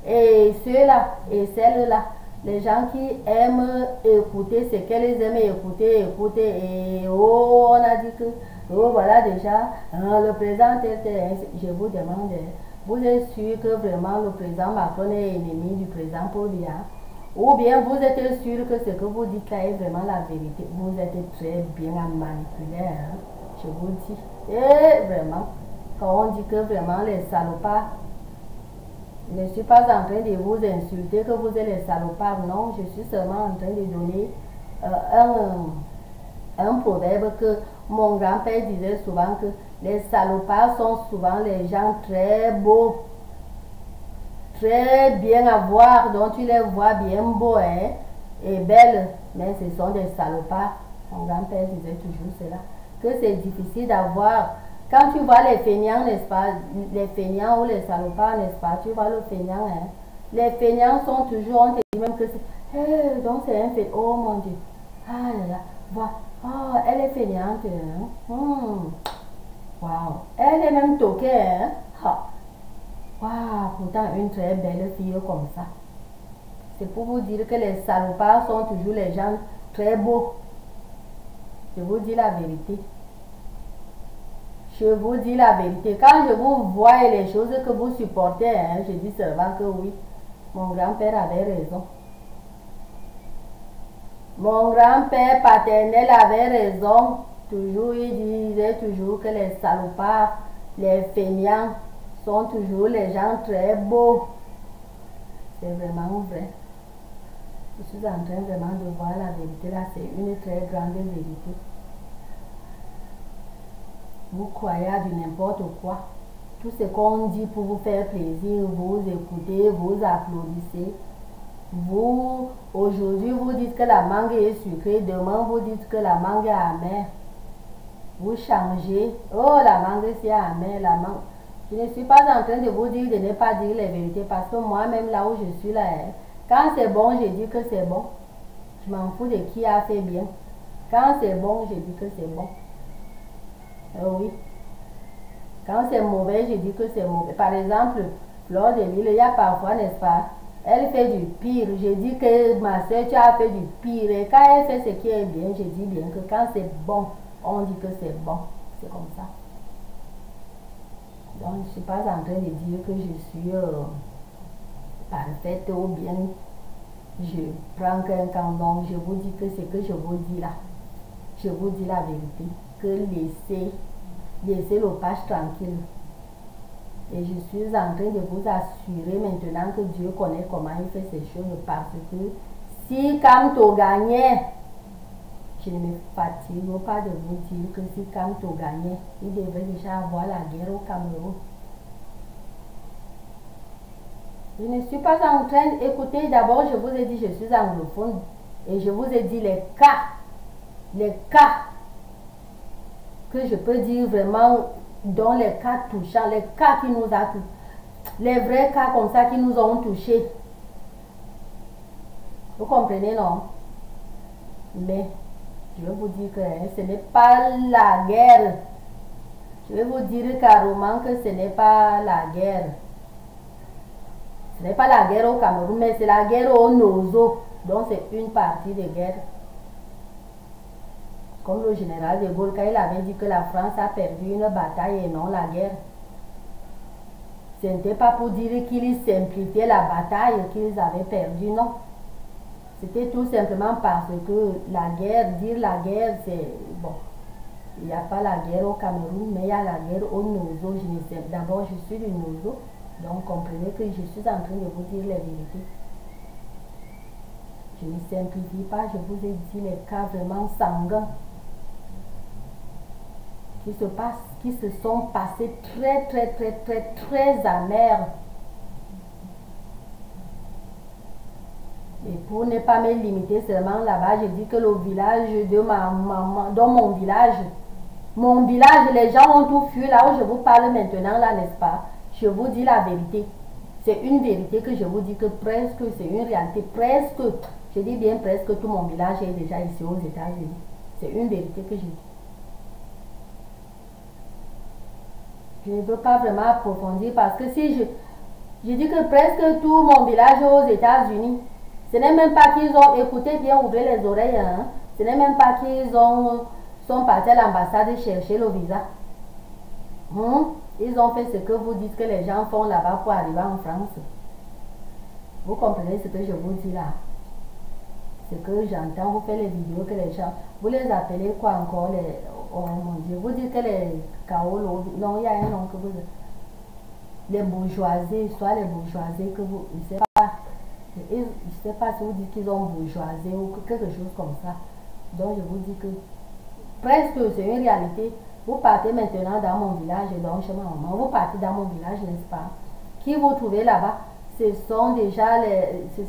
Et ceux-là, et celles-là, les gens qui aiment écouter ce qu'elles aiment écouter, et oh, on a dit que, oh voilà déjà, le président tel, je vous demande, vous êtes sûr que vraiment le président Macron est ennemi du président Paul Biya? Ou bien vous êtes sûr que ce que vous dites là est vraiment la vérité? Vous êtes très bien manipulé, hein? Je vous dis. Et vraiment, quand on dit que vraiment les salopards, je ne suis pas en train de vous insulter que vous êtes les salopards, non. Je suis seulement en train de donner un proverbe que mon grand-père disait souvent, que les salopards sont souvent les gens très beaux, très bien à voir, donc tu les vois bien beaux, hein, et belles, mais ce sont des salopards. Mon grand-père disait toujours cela, que c'est difficile à voir. Quand tu vois les feignants, n'est-ce pas, les feignants ou les salopards, n'est-ce pas, tu vois le feignant, hein, les feignants sont toujours, on te dit même que c'est, hey, donc c'est un feignant, oh mon Dieu, ah là là, voilà, oh, elle est feignante, hein, waouh, elle est même toquée, hein, ha. Waouh, pourtant une très belle fille comme ça. C'est pour vous dire que les salopards sont toujours les gens très beaux. Je vous dis la vérité. Je vous dis la vérité. Quand je vous vois et les choses que vous supportez, hein, je dis seulement que oui, mon grand-père avait raison. Mon grand-père paternel avait raison. Toujours, il disait toujours que les salopards, les feignants, sont toujours les gens très beaux. C'est vraiment vrai. Je suis en train vraiment de voir la vérité là, c'est une très grande vérité. Vous croyez à du n'importe quoi. Tout ce qu'on dit pour vous faire plaisir, vous écoutez, vous applaudissez. Vous, aujourd'hui, vous dites que la mangue est sucrée, demain vous dites que la mangue est amère. Vous changez. Oh, la mangue c'est amère, la mangue. Je ne suis pas en train de vous dire de ne pas dire les vérités, parce que moi-même là où je suis là, quand c'est bon, je dis que c'est bon. Je m'en fous de qui a fait bien. Quand c'est bon, je dis que c'est bon. Oui. Quand c'est mauvais, je dis que c'est mauvais. Par exemple, Florent de Lille, il y a parfois, n'est-ce pas, elle fait du pire. Je dis que ma soeur, tu as fait du pire. Et quand elle fait ce qui est bien, je dis bien que quand c'est bon, on dit que c'est bon. C'est comme ça. Donc, je ne suis pas en train de dire que je suis parfaite ou bien je prends qu'un candon. Je vous dis que ce que je vous dis là, je vous dis la vérité, que laissez l'opage tranquille. Et je suis en train de vous assurer maintenant que Dieu connaît comment il fait ces choses, parce que si Kamto gagnait, je ne me fatigue pas de vous dire que si Kamto gagnait, il devrait déjà avoir la guerre au Cameroun. Je ne suis pas en train d'écouter. D'abord, je vous ai dit, je suis anglophone. Et je vous ai dit les cas que je peux dire vraiment, dont les cas touchants, les cas qui nous ont touchés, les vrais cas comme ça qui nous ont touchés. Vous comprenez, non? Mais je vais vous dire que ce n'est pas la guerre. Je vais vous dire carrément que ce n'est pas la guerre. Ce n'est pas la guerre au Cameroun, mais c'est la guerre au NoSo. Donc c'est une partie de guerre. Comme le général de Gaulle, quand il avait dit que la France a perdu une bataille et non la guerre. Ce n'était pas pour dire qu'ils simplifiaient la bataille qu'ils avaient perdue, non. C'était tout simplement parce que la guerre, dire la guerre, c'est bon. Il n'y a pas la guerre au Cameroun, mais il y a la guerre au NoSo. D'abord, je suis du NoSo, donc comprenez que je suis en train de vous dire la vérité. Je ne simplifie pas, je vous ai dit les cas vraiment sanguins qui se sont passés très amers. Et pour ne pas me limiter seulement là-bas, je dis que le village de ma maman, dans mon village, les gens ont tout fui là où je vous parle maintenant, là, n'est-ce pas? Je vous dis la vérité. C'est une vérité que je vous dis que presque, c'est une réalité, presque, je dis bien presque, tout mon village est déjà ici aux États-Unis. C'est une vérité que je dis. Je ne veux pas vraiment approfondir parce que si je dis que presque tout mon village est aux États-Unis, Ce n'est même pas qu'ils ont écouté bien, ouvrez les oreilles. Hein. Ce n'est même pas qu'ils sont partis à l'ambassade chercher le visa. Hum? Ils ont fait ce que vous dites que les gens font là-bas pour arriver en France. Vous comprenez ce que je vous dis là? Ce que j'entends, vous faites les vidéos que les gens... Vous les appelez quoi encore les... Oh mon Dieu, vous dites que les Kaolo... Non, il y a un nom que vous... Les bourgeoisies, soit les bourgeoisies que vous... Je ne sais pas. Je ne sais pas si vous dites qu'ils ont bourgeoisé ou quelque chose comme ça. Donc je vous dis que... Presque, c'est une réalité. Vous partez maintenant dans mon village, donc chez ma maman, vous partez dans mon village, n'est-ce pas? Qui vous trouvez là-bas? Ce sont déjà les... Ce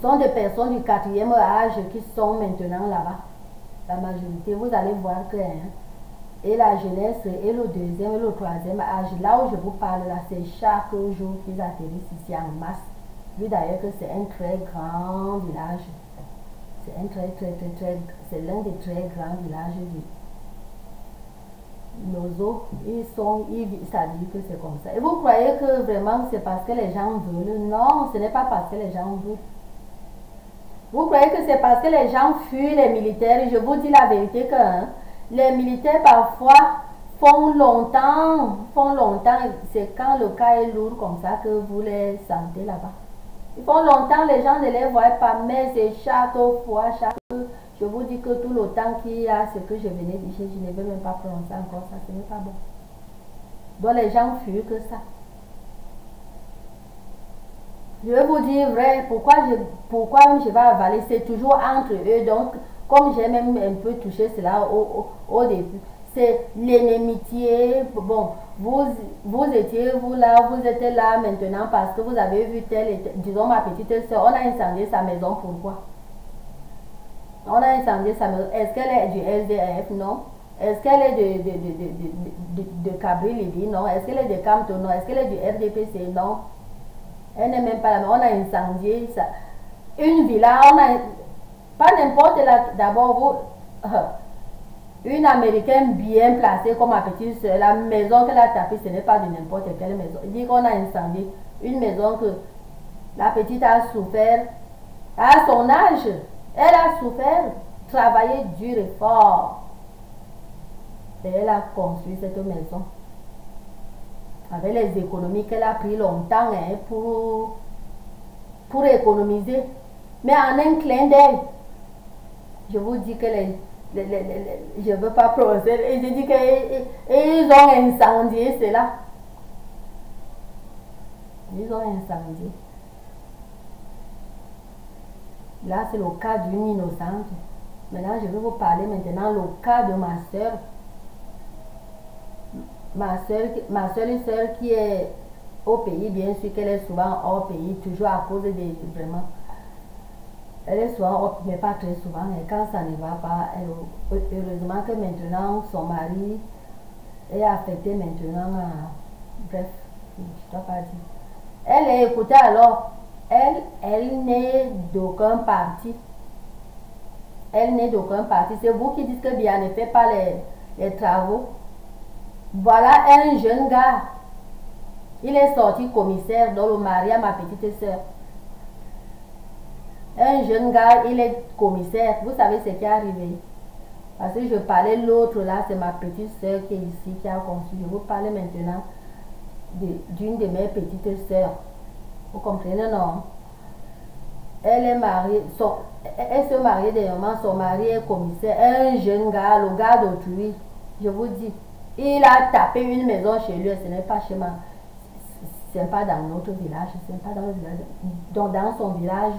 sont des personnes du 4e âge qui sont maintenant là-bas. La majorité, vous allez voir que... Hein, et la jeunesse, et le 2e, et le 3e âge, là où je vous parle, là, c'est chaque jour qu'ils atterrissent ici en masse. Vu d'ailleurs que c'est un très grand village. C'est un très, c'est l'un des très grands villages du NoSo. Ça dit que c'est comme ça. Et vous croyez que vraiment c'est parce que les gens veulent? Non, ce n'est pas parce que les gens veulent. Vous croyez que c'est parce que les gens fuient les militaires? Je vous dis la vérité que hein, les militaires parfois font longtemps. C'est quand le cas est lourd comme ça que vous les sentez là-bas. Ils font longtemps, les gens ne les voient pas, mais c'est chaque fois, je vous dis que tout le temps qu'il y a, ce que je venais de dire, je ne vais même pas prononcer encore ça, ce n'est pas bon. Donc les gens fuient que ça. Je vais vous dire vrai, pourquoi je vais avaler, c'est toujours entre eux, donc comme j'ai même un peu touché cela au début. C'est l'ennemi. Bon, vous étiez vous étiez là maintenant parce que vous avez vu tel et tel. Disons ma petite soeur, on a incendié sa maison, pourquoi? On a incendié sa maison. Est-ce qu'elle est du SDF? Non. Est-ce qu'elle est de Cabri-Libye? Non. Est-ce qu'elle est de Kamto? Non. Est-ce qu'elle est du RDPC? Non. Elle n'est même pas là. On a incendié ça. Une villa, on a... Pas n'importe là. D'abord, vous... Une américaine bien placée comme ma petite soeur, la maison qu'elle a tapée, ce n'est pas de n'importe quelle maison. Il dit qu'on a incendié une maison que la petite a souffert à son âge. Elle a souffert, travaillé dur et fort. Et elle a construit cette maison. Avec les économies qu'elle a pris longtemps hein, pour économiser. Mais en un clin d'œil, je vous dis que les... je ne veux pas procéder. Et je dis qu'ils ont incendié cela. Ils ont incendié. Là, c'est le cas d'une innocente. Maintenant, je vais vous parler maintenant le cas de ma soeur. Ma soeur qui est au pays, bien sûr qu'elle est souvent hors pays, toujours à cause des... Vraiment. Elle est souvent, mais pas très souvent, et quand ça ne va pas, heureusement que maintenant son mari est affecté maintenant à... Bref, je ne dois pas dire. Elle est écoutée alors, elle n'est d'aucun parti. Elle n'est d'aucun parti. C'est vous qui dites que Biya ne fait pas les travaux. Voilà un jeune gars. Il est sorti commissaire dans le mari à ma petite soeur. Un jeune gars, il est commissaire. Vous savez ce qui est arrivé. Parce que je parlais l'autre là, c'est ma petite soeur qui est ici, qui a construit. Je vous parle maintenant d'une de mes petites soeurs. Vous comprenez, non? Elle est mariée, elle se marie dernièrement, son mari est commissaire. Un jeune gars, le gars d'autrui, je vous dis, il a tapé une maison chez lui, ce n'est pas chez moi. C'est pas dans notre village, c'est pas dans le village, donc dans son village.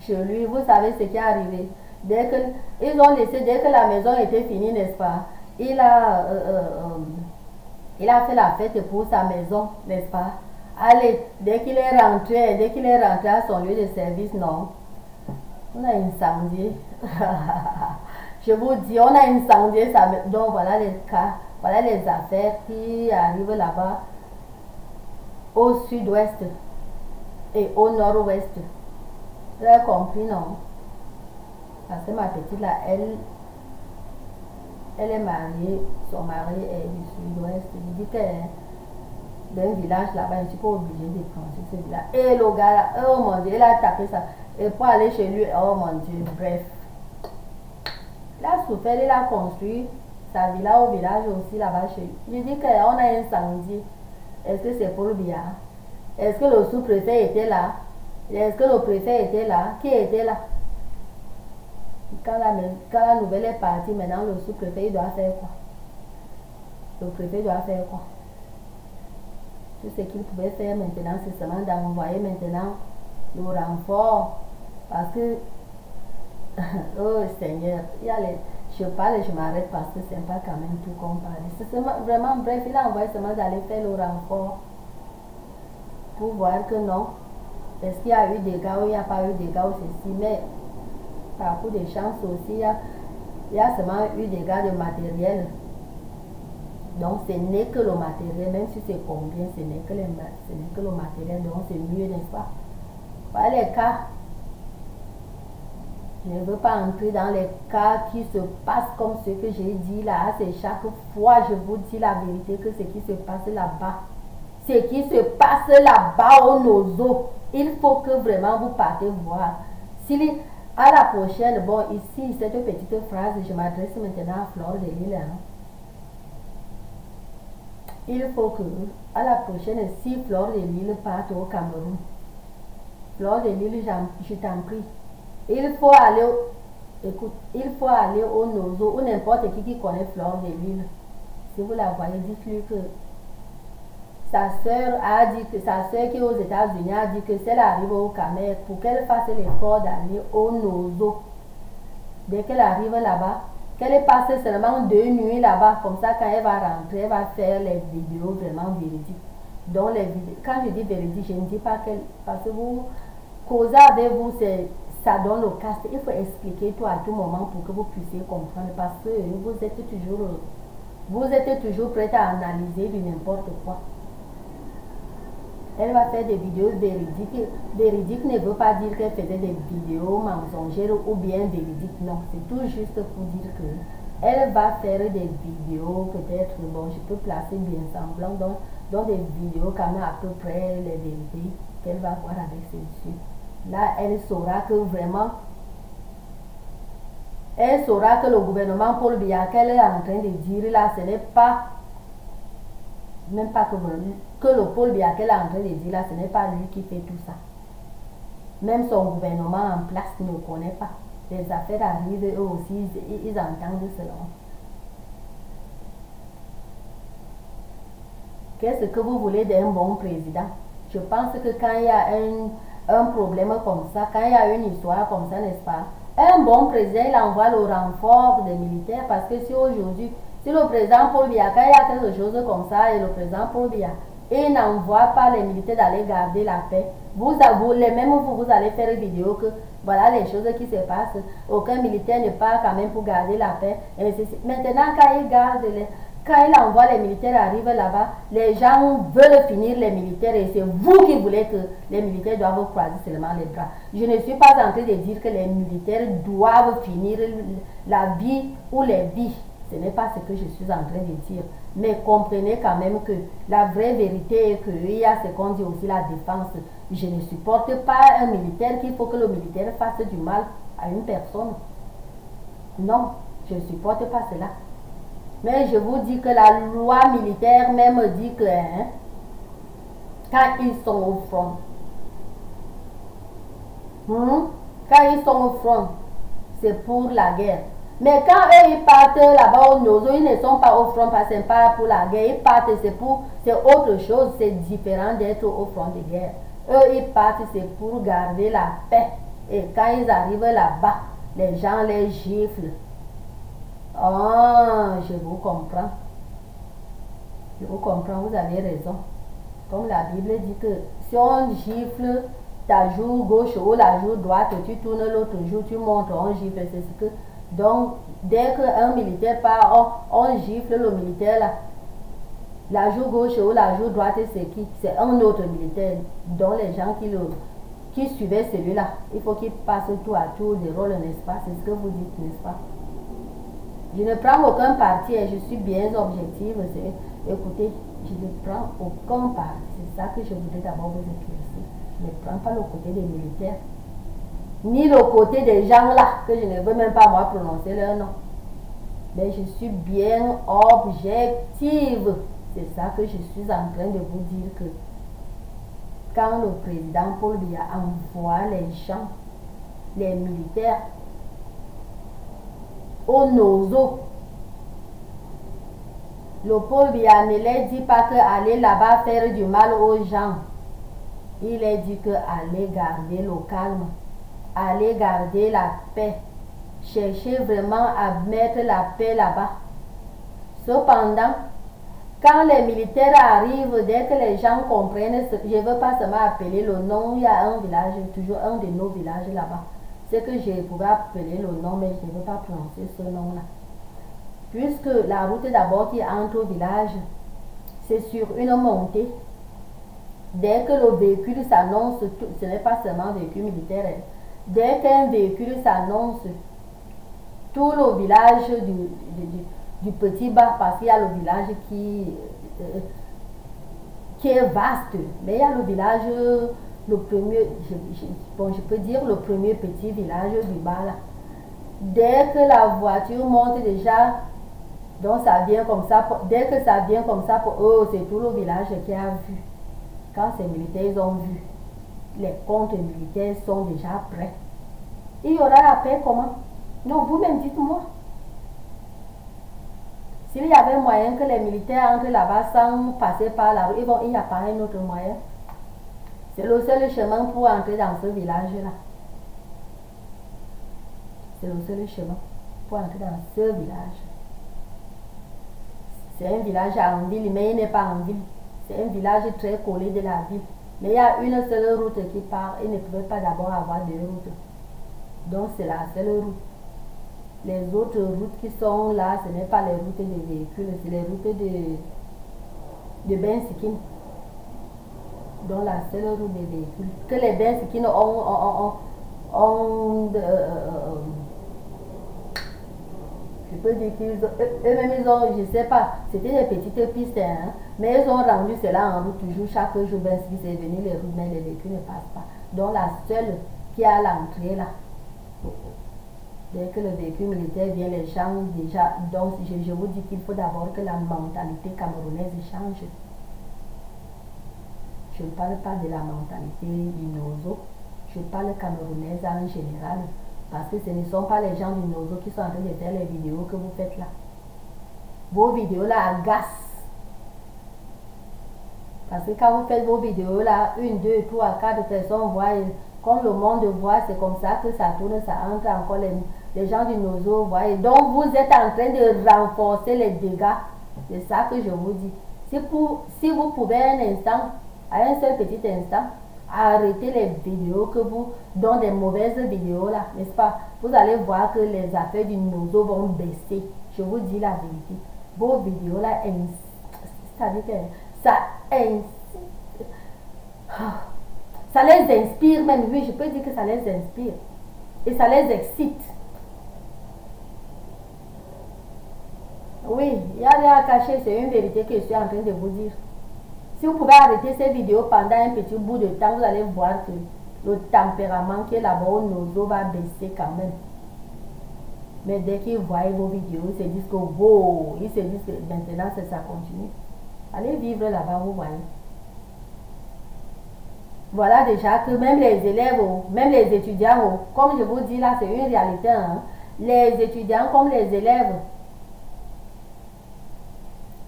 Chez lui, vous savez ce qui est arrivé. Dès que, ils ont laissé, dès que la maison était finie, n'est-ce pas? Il a fait la fête pour sa maison, n'est-ce pas? Allez, dès qu'il est rentré à son lieu de service, non. On a incendié. Je vous dis, on a incendié sa maison. Donc voilà les cas, voilà les affaires qui arrivent là-bas, au sud-ouest et au nord-ouest. Vous avez compris, non? Parce que ma petite là, elle est mariée, son mari est du sud-ouest. Je dis que d'un village là-bas, je ne suis pas obligée de franchir ce village. Et le gars là, oh mon Dieu, il a tapé ça. Et pour aller chez lui, oh mon Dieu, bref. Il a souffert, il a construit sa villa au village aussi là-bas chez lui. Je dis qu'on a incendié. Est-ce que c'est Paul Biya? Est-ce que le sous-préfet était là? Est-ce que le préfet était là? Qui était là? Quand la nouvelle est partie, maintenant le sous-préfet il doit faire quoi? Le préfet doit faire quoi? Tout ce qu'il pouvait faire maintenant, c'est seulement d'envoyer maintenant le renfort. Parce que, oh Seigneur, il y a les... je parle et je m'arrête parce que c'est pas quand même tout qu'on parle. C'est vraiment bref, il a envoyé seulement d'aller faire le renfort pour voir que non. Est-ce qu'il y a eu des gars ou il n'y a pas eu des gars ou ceci, mais par coup de chance aussi, il y a seulement eu des gars de matériel. Donc ce n'est que le matériel, même si c'est combien, ce n'est que le matériel, donc c'est mieux, n'est-ce pas? Pas les cas. Je ne veux pas entrer dans les cas qui se passent comme ce que j'ai dit là. C'est chaque fois je vous dis la vérité que ce qui se passe là-bas. Ce qui se passe là-bas au NoSo, il faut que vraiment vous partez voir. Si à la prochaine, bon ici, cette petite phrase, je m'adresse maintenant à Florent de Lille. Hein. Il faut que, à la prochaine, si Florent de Lille parte au Cameroun, Florent de Lille, je t'en prie, il faut aller, écoute, il faut aller au NoSo, ou n'importe qui connaît Florent de Lille. Si vous la voyez, dites-lui que sa soeur a dit que sa soeur qui est aux États-Unis a dit que si elle arrive au Cameroun, pour qu'elle fasse l'effort d'aller au NoSo. Dès qu'elle arrive là-bas, qu'elle ait passé seulement 2 nuits là-bas, comme ça quand elle va rentrer, elle va faire les vidéos vraiment véridiques. Donc les vidéos, quand je dis véridique, je ne dis pas qu'elle, parce que vous causez avec vous, ça donne le casse. Il faut expliquer tout à tout moment pour que vous puissiez comprendre, parce que vous êtes toujours prête à analyser du n'importe quoi. Elle va faire des vidéos véridiques. Véridique ne veut pas dire qu'elle faisait des vidéos mensongères ou bien véridiques. Non, c'est tout juste pour dire que elle va faire des vidéos, peut-être, bon, je peux placer bien semblant, donc des vidéos quand même à peu près les vérités qu'elle va voir avec ses yeux. Là, elle saura que vraiment, elle saura que le gouvernement Paul Biya qu'elle est en train de dire là, ce n'est pas, même pas que vraiment, que le Paul Biya qu'elle est en train de dire là, ce n'est pas lui qui fait tout ça. Même son gouvernement en place ne connaît pas. Les affaires arrivent, eux aussi, ils entendent cela. Qu'est-ce que vous voulez d'un bon président? Je pense que quand il y a un problème comme ça, quand il y a une histoire comme ça, n'est-ce pas? Un bon président, il envoie le renfort des militaires, parce que si aujourd'hui, si le président Paul Biya, quand il y a quelque chose comme ça, et le président Paul Biya, et il n'envoie pas les militaires d'aller garder la paix, vous allez faire une vidéo que voilà les choses qui se passent, aucun militaire ne part quand même pour garder la paix. Et maintenant, quand il envoie les militaires arrivent là-bas, les gens veulent finir les militaires et c'est vous qui voulez que les militaires doivent croiser seulement les bras. Je ne suis pas en train de dire que les militaires doivent finir la vie ou les vies. Ce n'est pas ce que je suis en train de dire. Mais comprenez quand même que la vraie vérité est qu'il y a ce qu'on dit aussi la défense. Je ne supporte pas un militaire qu'il faut que le militaire fasse du mal à une personne. Non, je ne supporte pas cela. Mais je vous dis que la loi militaire même dit que hein, quand ils sont au front, quand ils sont au front, c'est pour la guerre. Mais quand eux, ils partent là-bas au NoSo, ils ne sont pas au front parce que ce n'est pas pour la guerre. Ils partent, c'est autre chose, c'est différent d'être au front de guerre. Eux, ils partent, c'est pour garder la paix. Et quand ils arrivent là-bas, les gens les giflent. Oh, je vous comprends. Je vous comprends, vous avez raison. Comme la Bible dit que si on gifle ta joue gauche ou la joue droite, tu tournes l'autre joue, tu montes, on gifle, c'est ce que... Donc, dès qu'un militaire part, on gifle le militaire là. La joue gauche ou la joue droite, c'est qui? C'est un autre militaire. Donc, les gens qui suivaient celui-là, il faut qu'ils passent tout à tout des rôles, n'est-ce pas? C'est ce que vous dites, n'est-ce pas? Je ne prends aucun parti et je suis bien objective. Écoutez, je ne prends aucun part. C'est ça que je voudrais d'abord vous éclaircir. Je ne prends pas le côté des militaires, ni le côté des gens là, que je ne veux même pas moi prononcer leur nom. Mais je suis bien objective. C'est ça que je suis en train de vous dire, que quand le président Paul Biya envoie les gens, les militaires, au NoSo, le Paul Biya ne leur dit pas que aller là-bas faire du mal aux gens. Il leur dit que allez garder le calme, allez garder la paix. Cherchez vraiment à mettre la paix là-bas. Cependant, quand les militaires arrivent, dès que les gens comprennent, je ne veux pas seulement appeler le nom, il y a un village, toujours un de nos villages là-bas. C'est que je pouvais appeler le nom, mais je ne veux pas prononcer ce nom-là. Puisque la route d'abord qui entre au village, c'est sur une montée. Dès que le véhicule s'annonce, ce n'est pas seulement un véhicule militaire, dès qu'un véhicule s'annonce, tout le village du petit bas, parce qu'il y a le village qui est vaste, mais il y a le village, le premier, bon, je peux dire le premier petit village du bas là. Dès que la voiture monte déjà, donc ça vient comme ça, dès que ça vient comme ça, pour eux, c'est tout le village qui a vu. Quand ces militaires ont vu, les comptes militaires sont déjà prêts. Il y aura la paix comment? Non, vous-même dites-moi. S'il y avait moyen que les militaires entrent là-bas sans passer par la rue, ils vont, il n'y a pas un autre moyen. C'est le seul chemin pour entrer dans ce village-là. C'est le seul chemin pour entrer dans ce village. C'est un village en ville, mais il n'est pas en ville. C'est un village très collé de la ville. Mais il y a une seule route qui part. Il ne pouvait pas d'abord avoir deux routes. Donc c'est la seule route. Les autres routes qui sont là, ce n'est pas les routes des véhicules, c'est les routes de bensikine. Donc la seule route des véhicules. Que les bensikines je peux dire qu'ils eux-mêmes ils ont, je ne sais pas, c'était des petites pistes, hein, mais ils ont rendu cela en route toujours, chaque jour, bensikine est venu, les routes, mais les véhicules ne passent pas. Donc la seule qui a l'entrée là. Dès que le véhicule militaire vient, les gens déjà. Donc, je vous dis qu'il faut d'abord que la mentalité camerounaise change. Je ne parle pas de la mentalité du NoSo, je parle camerounaise en général. Parce que ce ne sont pas les gens du NoSo qui sont en train de faire les vidéos que vous faites là. Vos vidéos là agacent. Parce que quand vous faites vos vidéos là, une, deux, trois, quatre personnes voient. Comme le monde voit, c'est comme ça que ça tourne, ça entre encore les gens du NoSo, voyez. Donc vous êtes en train de renforcer les dégâts. C'est ça que je vous dis. Si vous pouvez un instant, à un seul petit instant, arrêter les vidéos que vous, dont des mauvaises vidéos là, n'est-ce pas? Vous allez voir que les affaires du NoSo vont baisser. Je vous dis la vérité. Vos vidéos là, c'est-à-dire que ça incite. Ça les inspire même, oui, je peux dire que ça les inspire. Et ça les excite. Oui, il n'y a rien à cacher, c'est une vérité que je suis en train de vous dire. Si vous pouvez arrêter ces vidéos pendant un petit bout de temps, vous allez voir que le tempérament qui est là-bas au NoSo va baisser quand même. Mais dès qu'ils voient vos vidéos, ils se disent que wow, ils se disent que maintenant ça continue. Allez vivre là-bas, vous voyez. Voilà déjà que même les élèves, même les étudiants, comme je vous dis là, c'est une réalité, hein? Les étudiants comme les élèves,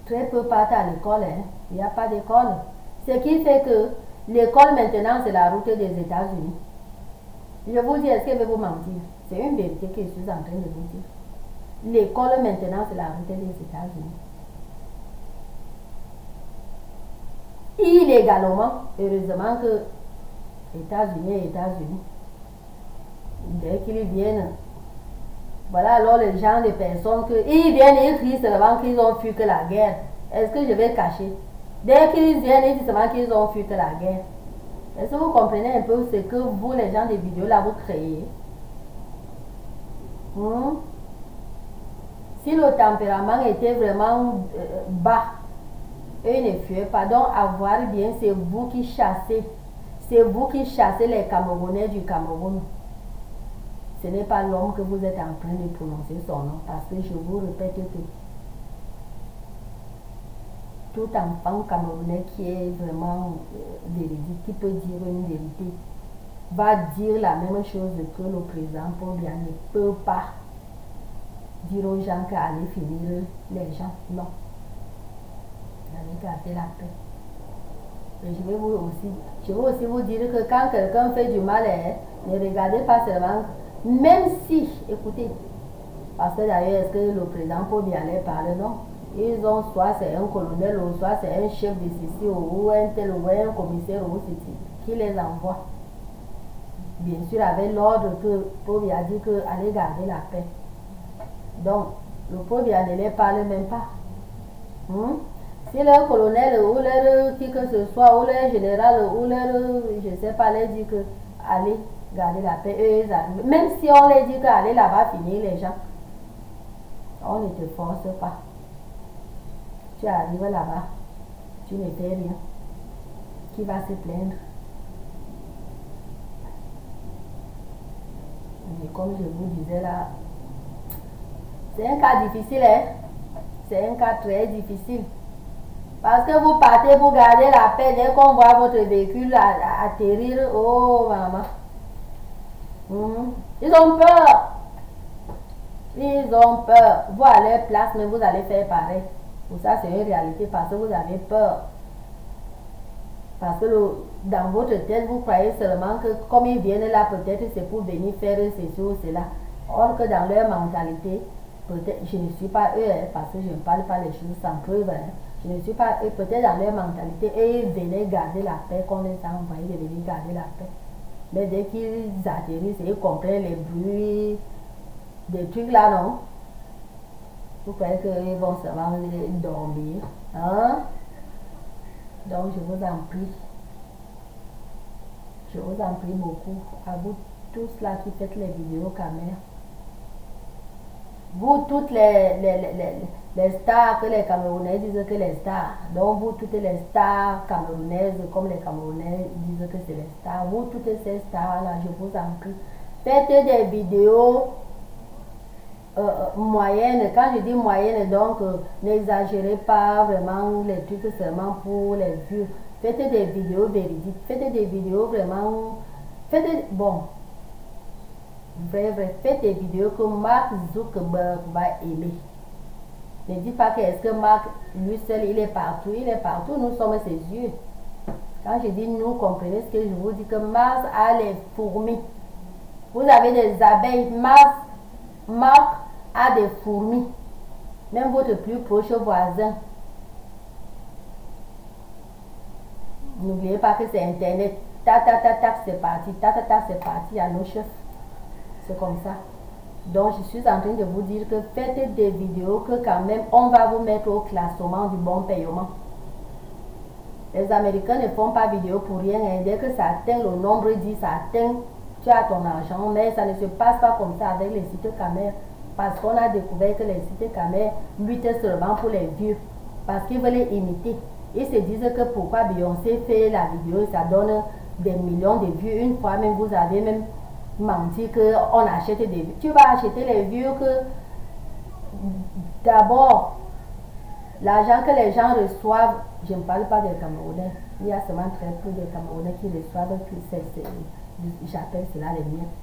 très peu partent à l'école, hein? Il n'y a pas d'école. Ce qui fait que l'école maintenant, c'est la route des États-Unis. Je vous dis, est-ce que je vais vous mentir? C'est une vérité que je suis en train de vous dire. L'école maintenant, c'est la route des États-Unis. Illégalement, heureusement que États-Unis, dès qu'ils viennent, voilà alors les gens, les personnes, ils viennent et ils crient seulement qu'ils ont fui que la guerre. Est-ce que je vais cacher? Dès qu'ils viennent, ils disent seulement qu'ils ont fui que la guerre. Est-ce que vous comprenez un peu ce que vous, les gens des vidéos, là, vous créez? Si le tempérament était vraiment bas, eux ne fuient pas. Donc, avoir bien, c'est vous qui chassez. C'est vous qui chassez les Camerounais du Cameroun. Ce n'est pas l'homme que vous êtes en train de prononcer son nom. Parce que je vous répète que tout enfant camerounais qui est vraiment véridique, qui peut dire une vérité, va dire la même chose que le président Paul Biya ne peut pas dire aux gens qu'aller finir les gens. Non. Allez garder la paix. Et je vais aussi vous dire que quand quelqu'un fait du mal, ne regardez pas seulement, même si, écoutez, parce que d'ailleurs, est-ce que le président Paul Biya les parle? Non. Ils ont soit c'est un colonel, ou soit c'est un chef de ceci, ou un tel, ou un commissaire, ou ceci, qui les envoie. Bien sûr, avec l'ordre que Paul Biya dit que allez garder la paix. Donc, le Paul Biya ne les parle même pas. Hmm? Si leur colonel ou leur qui que ce soit, ou leur général, ou leur, je ne sais pas, les dit que allez garder la paix, eux ils arrivent. Même si on les dit que allez là-bas finir les gens, on ne te force pas. Tu arrives là-bas, tu ne fais rien. Qui va se plaindre? Mais comme je vous disais là, c'est un cas difficile, hein? C'est un cas très difficile. Parce que vous partez, vous gardez la paix, dès qu'on voit votre véhicule atterrir, oh maman. Ils ont peur. Ils ont peur. Vous à leur place, mais vous allez faire pareil. Pour ça, c'est une réalité, parce que vous avez peur. Parce que dans votre tête, vous croyez seulement que comme ils viennent là, peut-être c'est pour venir faire ceci ou cela. Or que dans leur mentalité, peut-être, je ne suis pas eux, hein, parce que je ne parle pas les choses sans preuve. Hein. Je ne suis pas eux, peut-être dans leur mentalité, et ils venaient garder la paix, qu'on les a envoyés de venir garder la paix. Mais dès qu'ils atterrissent, ils comprennent les bruits, des trucs là, non? Vous croyez qu'ils vont seulement dormir, hein? Donc je vous en prie. Je vous en prie beaucoup. À vous tous là qui faites les vidéos caméra. Vous toutes les stars que les Camerounais disent que les stars. Donc vous toutes les stars camerounaises comme les Camerounais disent que c'est les stars. Vous toutes ces stars là, je vous en prie. Faites des vidéos moyennes. Quand je dis moyennes, donc n'exagérez pas vraiment les trucs seulement pour les vues. Faites des vidéos véridiques. Faites des vidéos vraiment... Faites des... Bon. Bref, faites des vidéos que Mark Zuckerberg va aimer. Ne dites pas que est-ce que Mark, lui seul, il est partout. Il est partout, nous sommes ses yeux. Quand je dis nous, comprenez ce que je vous dis, que Mars a les fourmis. Vous avez des abeilles. Mark a des fourmis. Même votre plus proche voisin. N'oubliez pas que c'est Internet. Ta ta ta ta, c'est parti. Ta ta ta, c'est parti à nos chefs. C'est comme ça. Donc, je suis en train de vous dire que faites des vidéos que quand même, on va vous mettre au classement du bon paiement. Les Américains ne font pas vidéo pour rien. Et dès que ça atteint le nombre 10, ça atteint, tu as ton argent. Mais ça ne se passe pas comme ça avec les sites caméras. Parce qu'on a découvert que les sites caméras luttent seulement pour les vieux. Parce qu'ils veulent les imiter. Ils se disent que pourquoi Beyoncé fait la vidéo, ça donne des millions de vues. Une fois même, vous avez même menti qu'on achète des vues. Tu vas acheter les vues que d'abord, l'argent que les gens reçoivent, je ne parle pas des Camerounais, il y a seulement très peu de Camerounais qui reçoivent, j'appelle cela les miettes.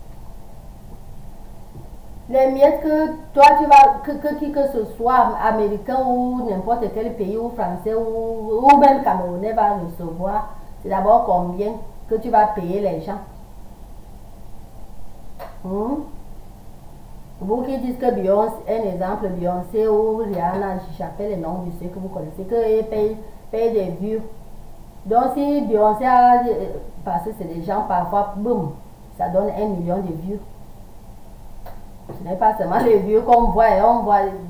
Les miettes que toi tu vas, que qui que ce soit, américain ou n'importe quel pays, ou français, ou même Camerounais va recevoir, c'est d'abord combien que tu vas payer les gens. Vous qui dites que Beyoncé, un exemple, Beyoncé ou Rihanna, j'appelle les noms de ceux que vous connaissez, qu'ils payent des vues. Donc si Beyoncé a, parce que c'est des gens parfois, boum, ça donne 1 million de vues. Ce n'est pas seulement les vues qu'on voit,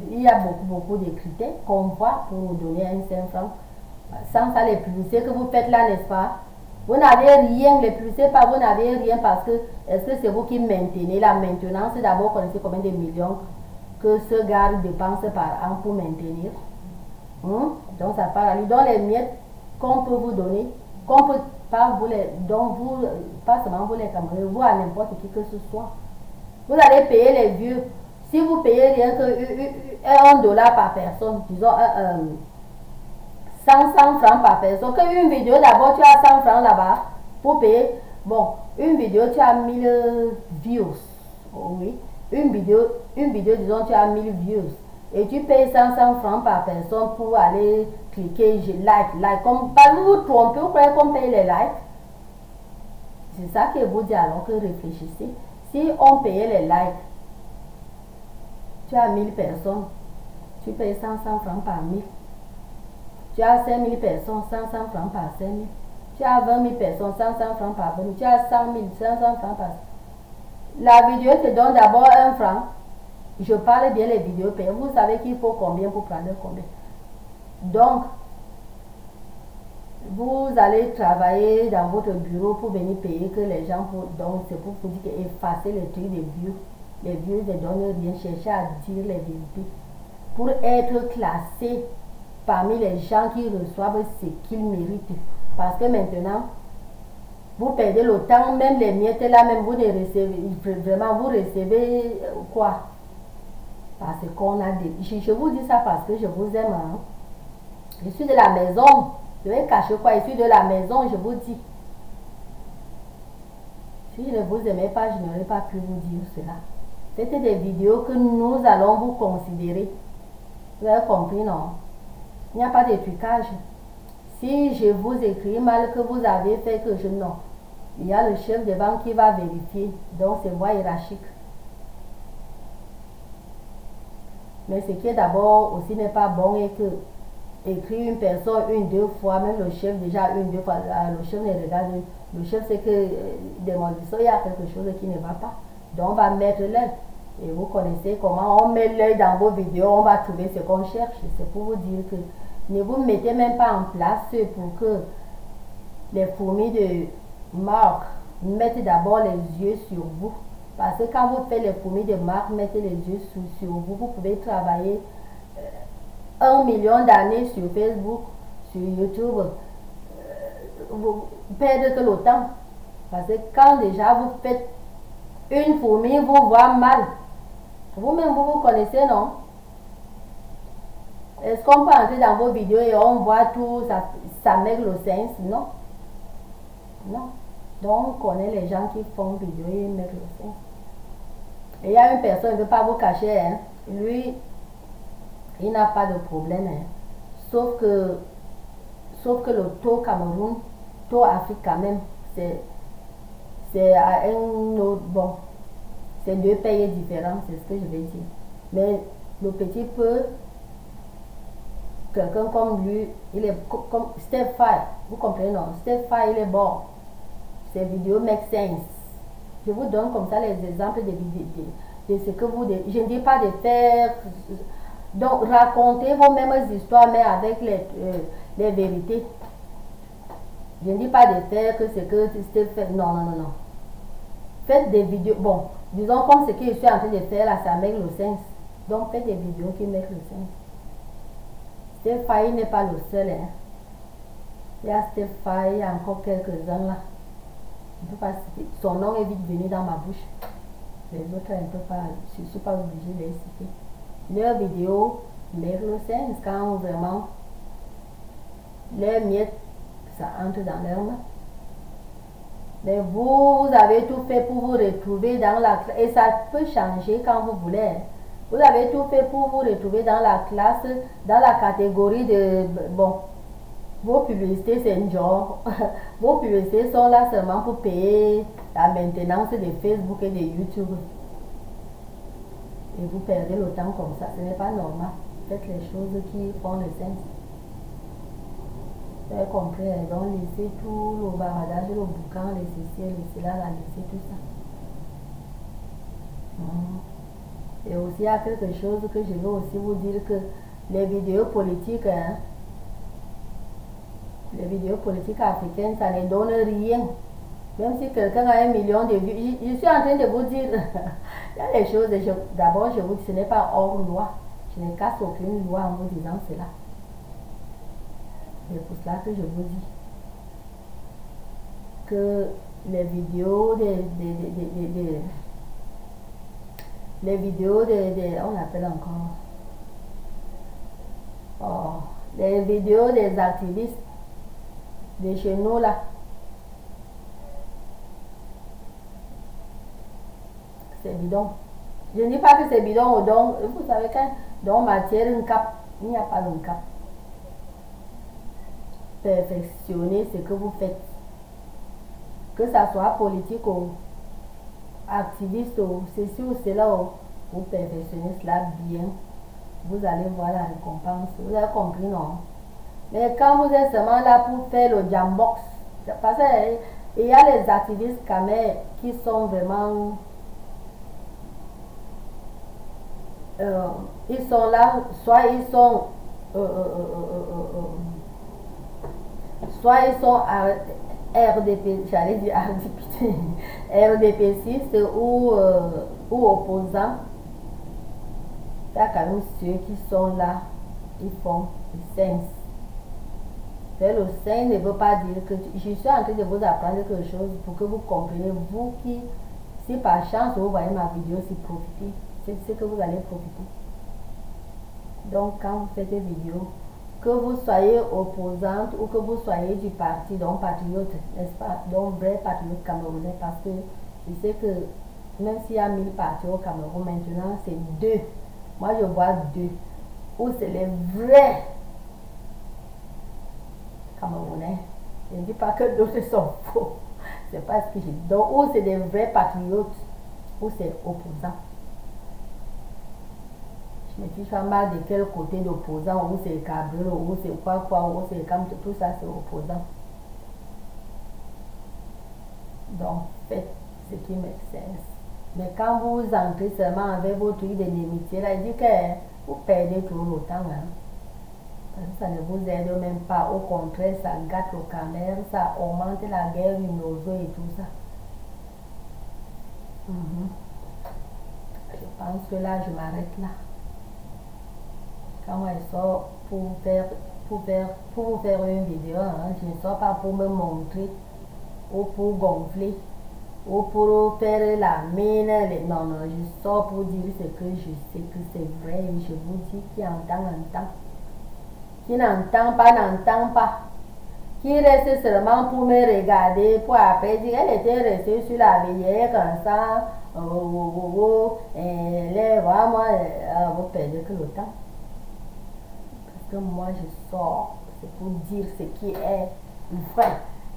il y a beaucoup de critères qu'on voit pour vous donner un 5 francs. Sans ça, les publicités que vous faites là, n'est-ce pas? Vous n'avez rien, les publicités, vous n'avez rien parce que, est-ce que c'est vous qui maintenez la maintenance? D'abord, connaissez combien de millions que ce gars dépense par an pour maintenir. Donc ça part à lui. Dans les miettes qu'on peut vous donner, qu'on peut pas vous les donc vous, pas seulement vous les Camerounais, vous à n'importe qui que ce soit. Vous allez payer les vieux. Si vous payez rien que $1 par personne, disons 100 francs par personne, que une vidéo d'abord tu as 100 francs là-bas pour payer. Bon, une vidéo tu as 1000 views. Oui, une vidéo disons tu as 1000 views. Et tu payes 500 francs par personne pour aller cliquer, je like. Comme pas vous vous trompez, vous croyez qu'on paye les likes. C'est ça que vous dites alors que réfléchissez. Si on payait les likes, tu as 1000 personnes, tu payes 500 francs par 1000. Tu as 5000 personnes, 500 francs par 5000. Tu as 20 000 personnes, 500 francs par 20 000. Tu as 100 000, 500 francs par 000. La vidéo te donne d'abord 1 franc. Je parle bien les vidéos payées. Vous savez qu'il faut combien pour prendre combien. Donc, vous allez travailler dans votre bureau pour venir payer que les gens. Donc, c'est pour vous dire qu'effacer les trucs des vieux. Les vieux ne donnent rien, chercher à dire les vérités. Pour être classé parmi les gens qui reçoivent ce qu'ils méritent. Parce que maintenant, vous perdez le temps, même les miettes là, même vous ne recevez, vraiment vous recevez quoi? Parce qu'on a des... Je vous dis ça parce que je vous aime. Hein? Je suis de la maison. Je vais cacher quoi? Je suis de la maison, je vous dis. Si je ne vous aimais pas, je n'aurais pas pu vous dire cela. C'était des vidéos que nous allons vous considérer. Vous avez compris, non? Il n'y a pas de trucage. Si je vous écris mal que vous avez fait que je... Non. Il y a le chef de banque qui va vérifier. Donc, c'est moi hiérarchique. Mais ce qui est d'abord aussi n'est pas bon est que écrire une personne deux fois, même le chef déjà deux fois, le chef ne regarde, le chef c'est que demandissons, il y a quelque chose qui ne va pas. Donc on va mettre l'œil. Et vous connaissez comment on met l'œil dans vos vidéos, on va trouver ce qu'on cherche. C'est pour vous dire que ne vous mettez même pas en place pour que les fourmis de Mark mettent d'abord les yeux sur vous. Parce que quand vous faites les fourmis de Mark, mettez les yeux sur vous, vous pouvez travailler 1 million d'années sur Facebook, sur YouTube, vous perdez tout le temps. Parce que quand déjà vous faites une fourmi, vous voit mal. Vous-même, vous vous connaissez, non? Est-ce qu'on peut entrer dans vos vidéos et on voit tout, ça maigre le sens? Non. Non. Donc, on connaît les gens qui font vidéo et mettent le sens. Et il y a une personne, il ne veut pas vous cacher, hein. Lui, il n'a pas de problème, hein. Sauf que le taux Cameroun, taux Afrique quand même, c'est à un autre, bon, c'est deux pays différents, c'est ce que je vais dire. Mais le petit peu, quelqu'un comme lui, il est comme Stefan, vous comprenez, non? Stefan, il est bon. Ces vidéos make sense. Je vous donne comme ça les exemples de vidéos, de ce que vous... Je ne dis pas de faire... Donc, racontez vos mêmes histoires, mais avec les vérités. Je ne dis pas de faire que ce que c'était fait. Non, non, non, non. Faites des vidéos... Bon, disons comme ce que je suis en train de faire là, ça make le sens. Donc, faites des vidéos qui make le sens. Stéphane, il n'est pas le seul, hein. Il y a Stéphane, il y a encore quelques-uns là. Son nom est vite venu dans ma bouche. Les autres, je ne suis pas obligée de les citer. Leurs vidéos mettent le sens quand vraiment les miettes, ça entre dans leurs mains. Mais vous, vous avez tout fait pour vous retrouver dans la classe. Et ça peut changer quand vous voulez. Vous avez tout fait pour vous retrouver dans la classe, dans la catégorie de... Bon, vos publicités, c'est un genre. Vos publicités sont là seulement pour payer la maintenance de Facebook et de YouTube. Et vous perdez le temps comme ça. Ce n'est pas normal. Faites les choses qui font le sens. Vous avez compris. Donc, laissez tout le bavardage, le boucan, les ceci, les cela, laissez tout ça. Et aussi, il y a quelque chose que je veux aussi vous dire que les vidéos politiques, hein, les vidéos politiques africaines, ça ne donne rien. Même si quelqu'un a 1 million de vues, je suis en train de vous dire, il y a des choses, d'abord je vous dis, ce n'est pas hors loi. Je ne casse aucune loi en vous disant cela. C'est pour cela que je vous dis que les vidéos on l'appelle encore, les vidéos des activistes de chez nous là, c'est bidon. Je ne dis pas que c'est bidon ou don. Vous savez qu'un don matière, un cap, il n'y a pas de cap. Perfectionnez ce que vous faites. Que ça soit politique ou activiste ou ceci ou cela, vous perfectionnez cela bien. Vous allez voir la récompense. Vous avez compris, non? Mais quand vous êtes seulement là pour faire le jambox, parce qu'il y a les activistes camer qui sont vraiment... ils sont là, soit ils sont RDP, j'allais dire RDPciste ou opposants. Il y a quand même ceux qui sont là, ils font le sens. Faire le sens ne veut pas dire que je suis en train de vous apprendre quelque chose pour que vous compreniez, vous qui, si par chance vous voyez ma vidéo, si profitez. C'est ce que vous allez profiter. Donc, quand vous faites des vidéos, que vous soyez opposante ou que vous soyez du parti, donc patriote, n'est-ce pas? Donc, vrai patriote camerounais, parce que je sais que même s'il y a 1000 partis au Cameroun, maintenant, c'est 2. Moi, je vois 2. Ou c'est les vrais Camerounais. Je ne dis pas que d'autres sont faux. C'est pas ce que je dis. Donc, ou c'est des vrais patriotes, ou c'est opposants. Je ne suis pas mal de quel côté d'opposant, ou c'est Cabrel, ou c'est quoi, ou c'est Kamto, tout ça c'est opposant. Donc faites ce qui me sert. Mais quand vous entrez seulement avec vos trucs d'enimitié, là, il dit que vous perdez tout le temps. Hein. Parce que ça ne vous aide même pas, au contraire, ça gâte le Cameroun, ça augmente la guerre du NoSo et tout ça. Je pense que là, je m'arrête là. Quand moi je sors pour vous faire une vidéo, hein, je ne sors pas pour me montrer ou pour gonfler ou pour faire la mine. Non, non, je sors pour dire ce que je sais que c'est vrai. Et je vous dis qui entend, entend. Qui n'entend pas, n'entend pas. Qui reste seulement pour me regarder, pour après dire, elle était restée sur la veillée comme ça. Et là, voilà, moi, vous perdez que le temps. Que moi je sors, c'est pour dire ce qui est vrai.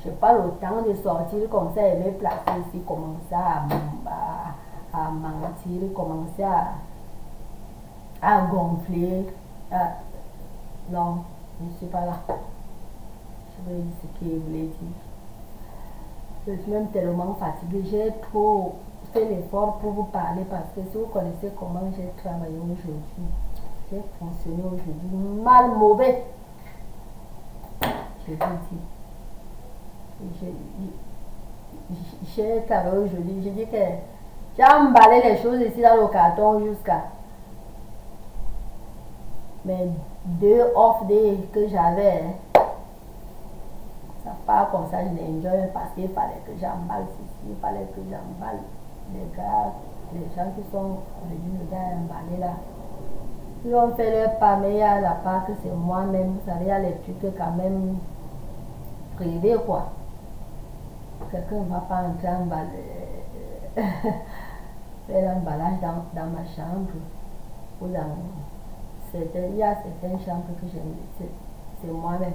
Je n'ai pas le temps de sortir comme ça et me placer ici, commencer à mentir, commencer à gonfler. Non, je ne suis pas là. Je vais dire ce qu'il voulait dire. Je suis même tellement fatiguée, j'ai trop fait l'effort pour vous parler parce que si vous connaissez comment j'ai travaillé aujourd'hui. J'ai fonctionné aujourd'hui mal mauvais. Je vous dis. J'ai travaillé aujourd'hui. J'ai dit que j'ai emballé les choses ici dans le carton jusqu'à. Mais 2 off days que j'avais, ça part comme ça, je n'enjoye pas parce qu'il fallait que j'emballe ceci, il fallait que j'emballe les gars, les gens qui sont venus me gars emballer là. Ils ont fait leur part, mais il y a la part que c'est moi-même. Vous savez, il y a les trucs quand même privés, quoi. Quelqu'un ne va pas entrer en faire l'emballage dans ma chambre. Ou il y a certaines chambres que j'aime. C'est moi-même.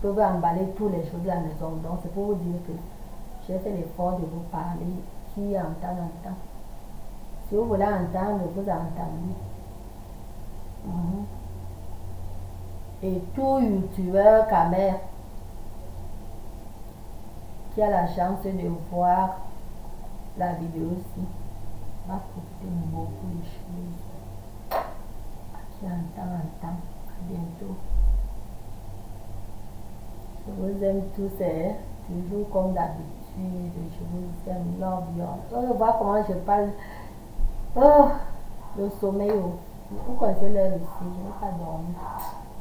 Je peux emballer toutes les choses de la maison. Donc, c'est pour vous dire que j'ai fait l'effort de vous parler qui entend. Si vous voulez entendre, vous entendez. Et tout youtubeur camer qui a la chance de voir la vidéo aussi va profiter beaucoup de choses. Qui entend. À bientôt. Je vous aime tous, hein? Toujours comme d'habitude. Je vous aime, love you. On voit comment je parle. Oh, le sommeil. Pourquoi c'est l'heure ici? Je n'ai pas dormi.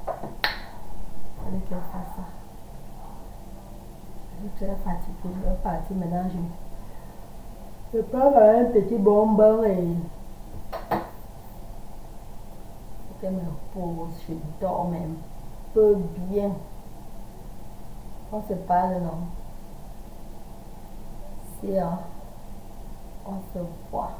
Allez, qu'elle fasse ça. toute la partie pour la partie ménage. Je prends un petit bonbon et je me repose, je dors même un peu bien. On se parle, non? Si, hein? On se voit.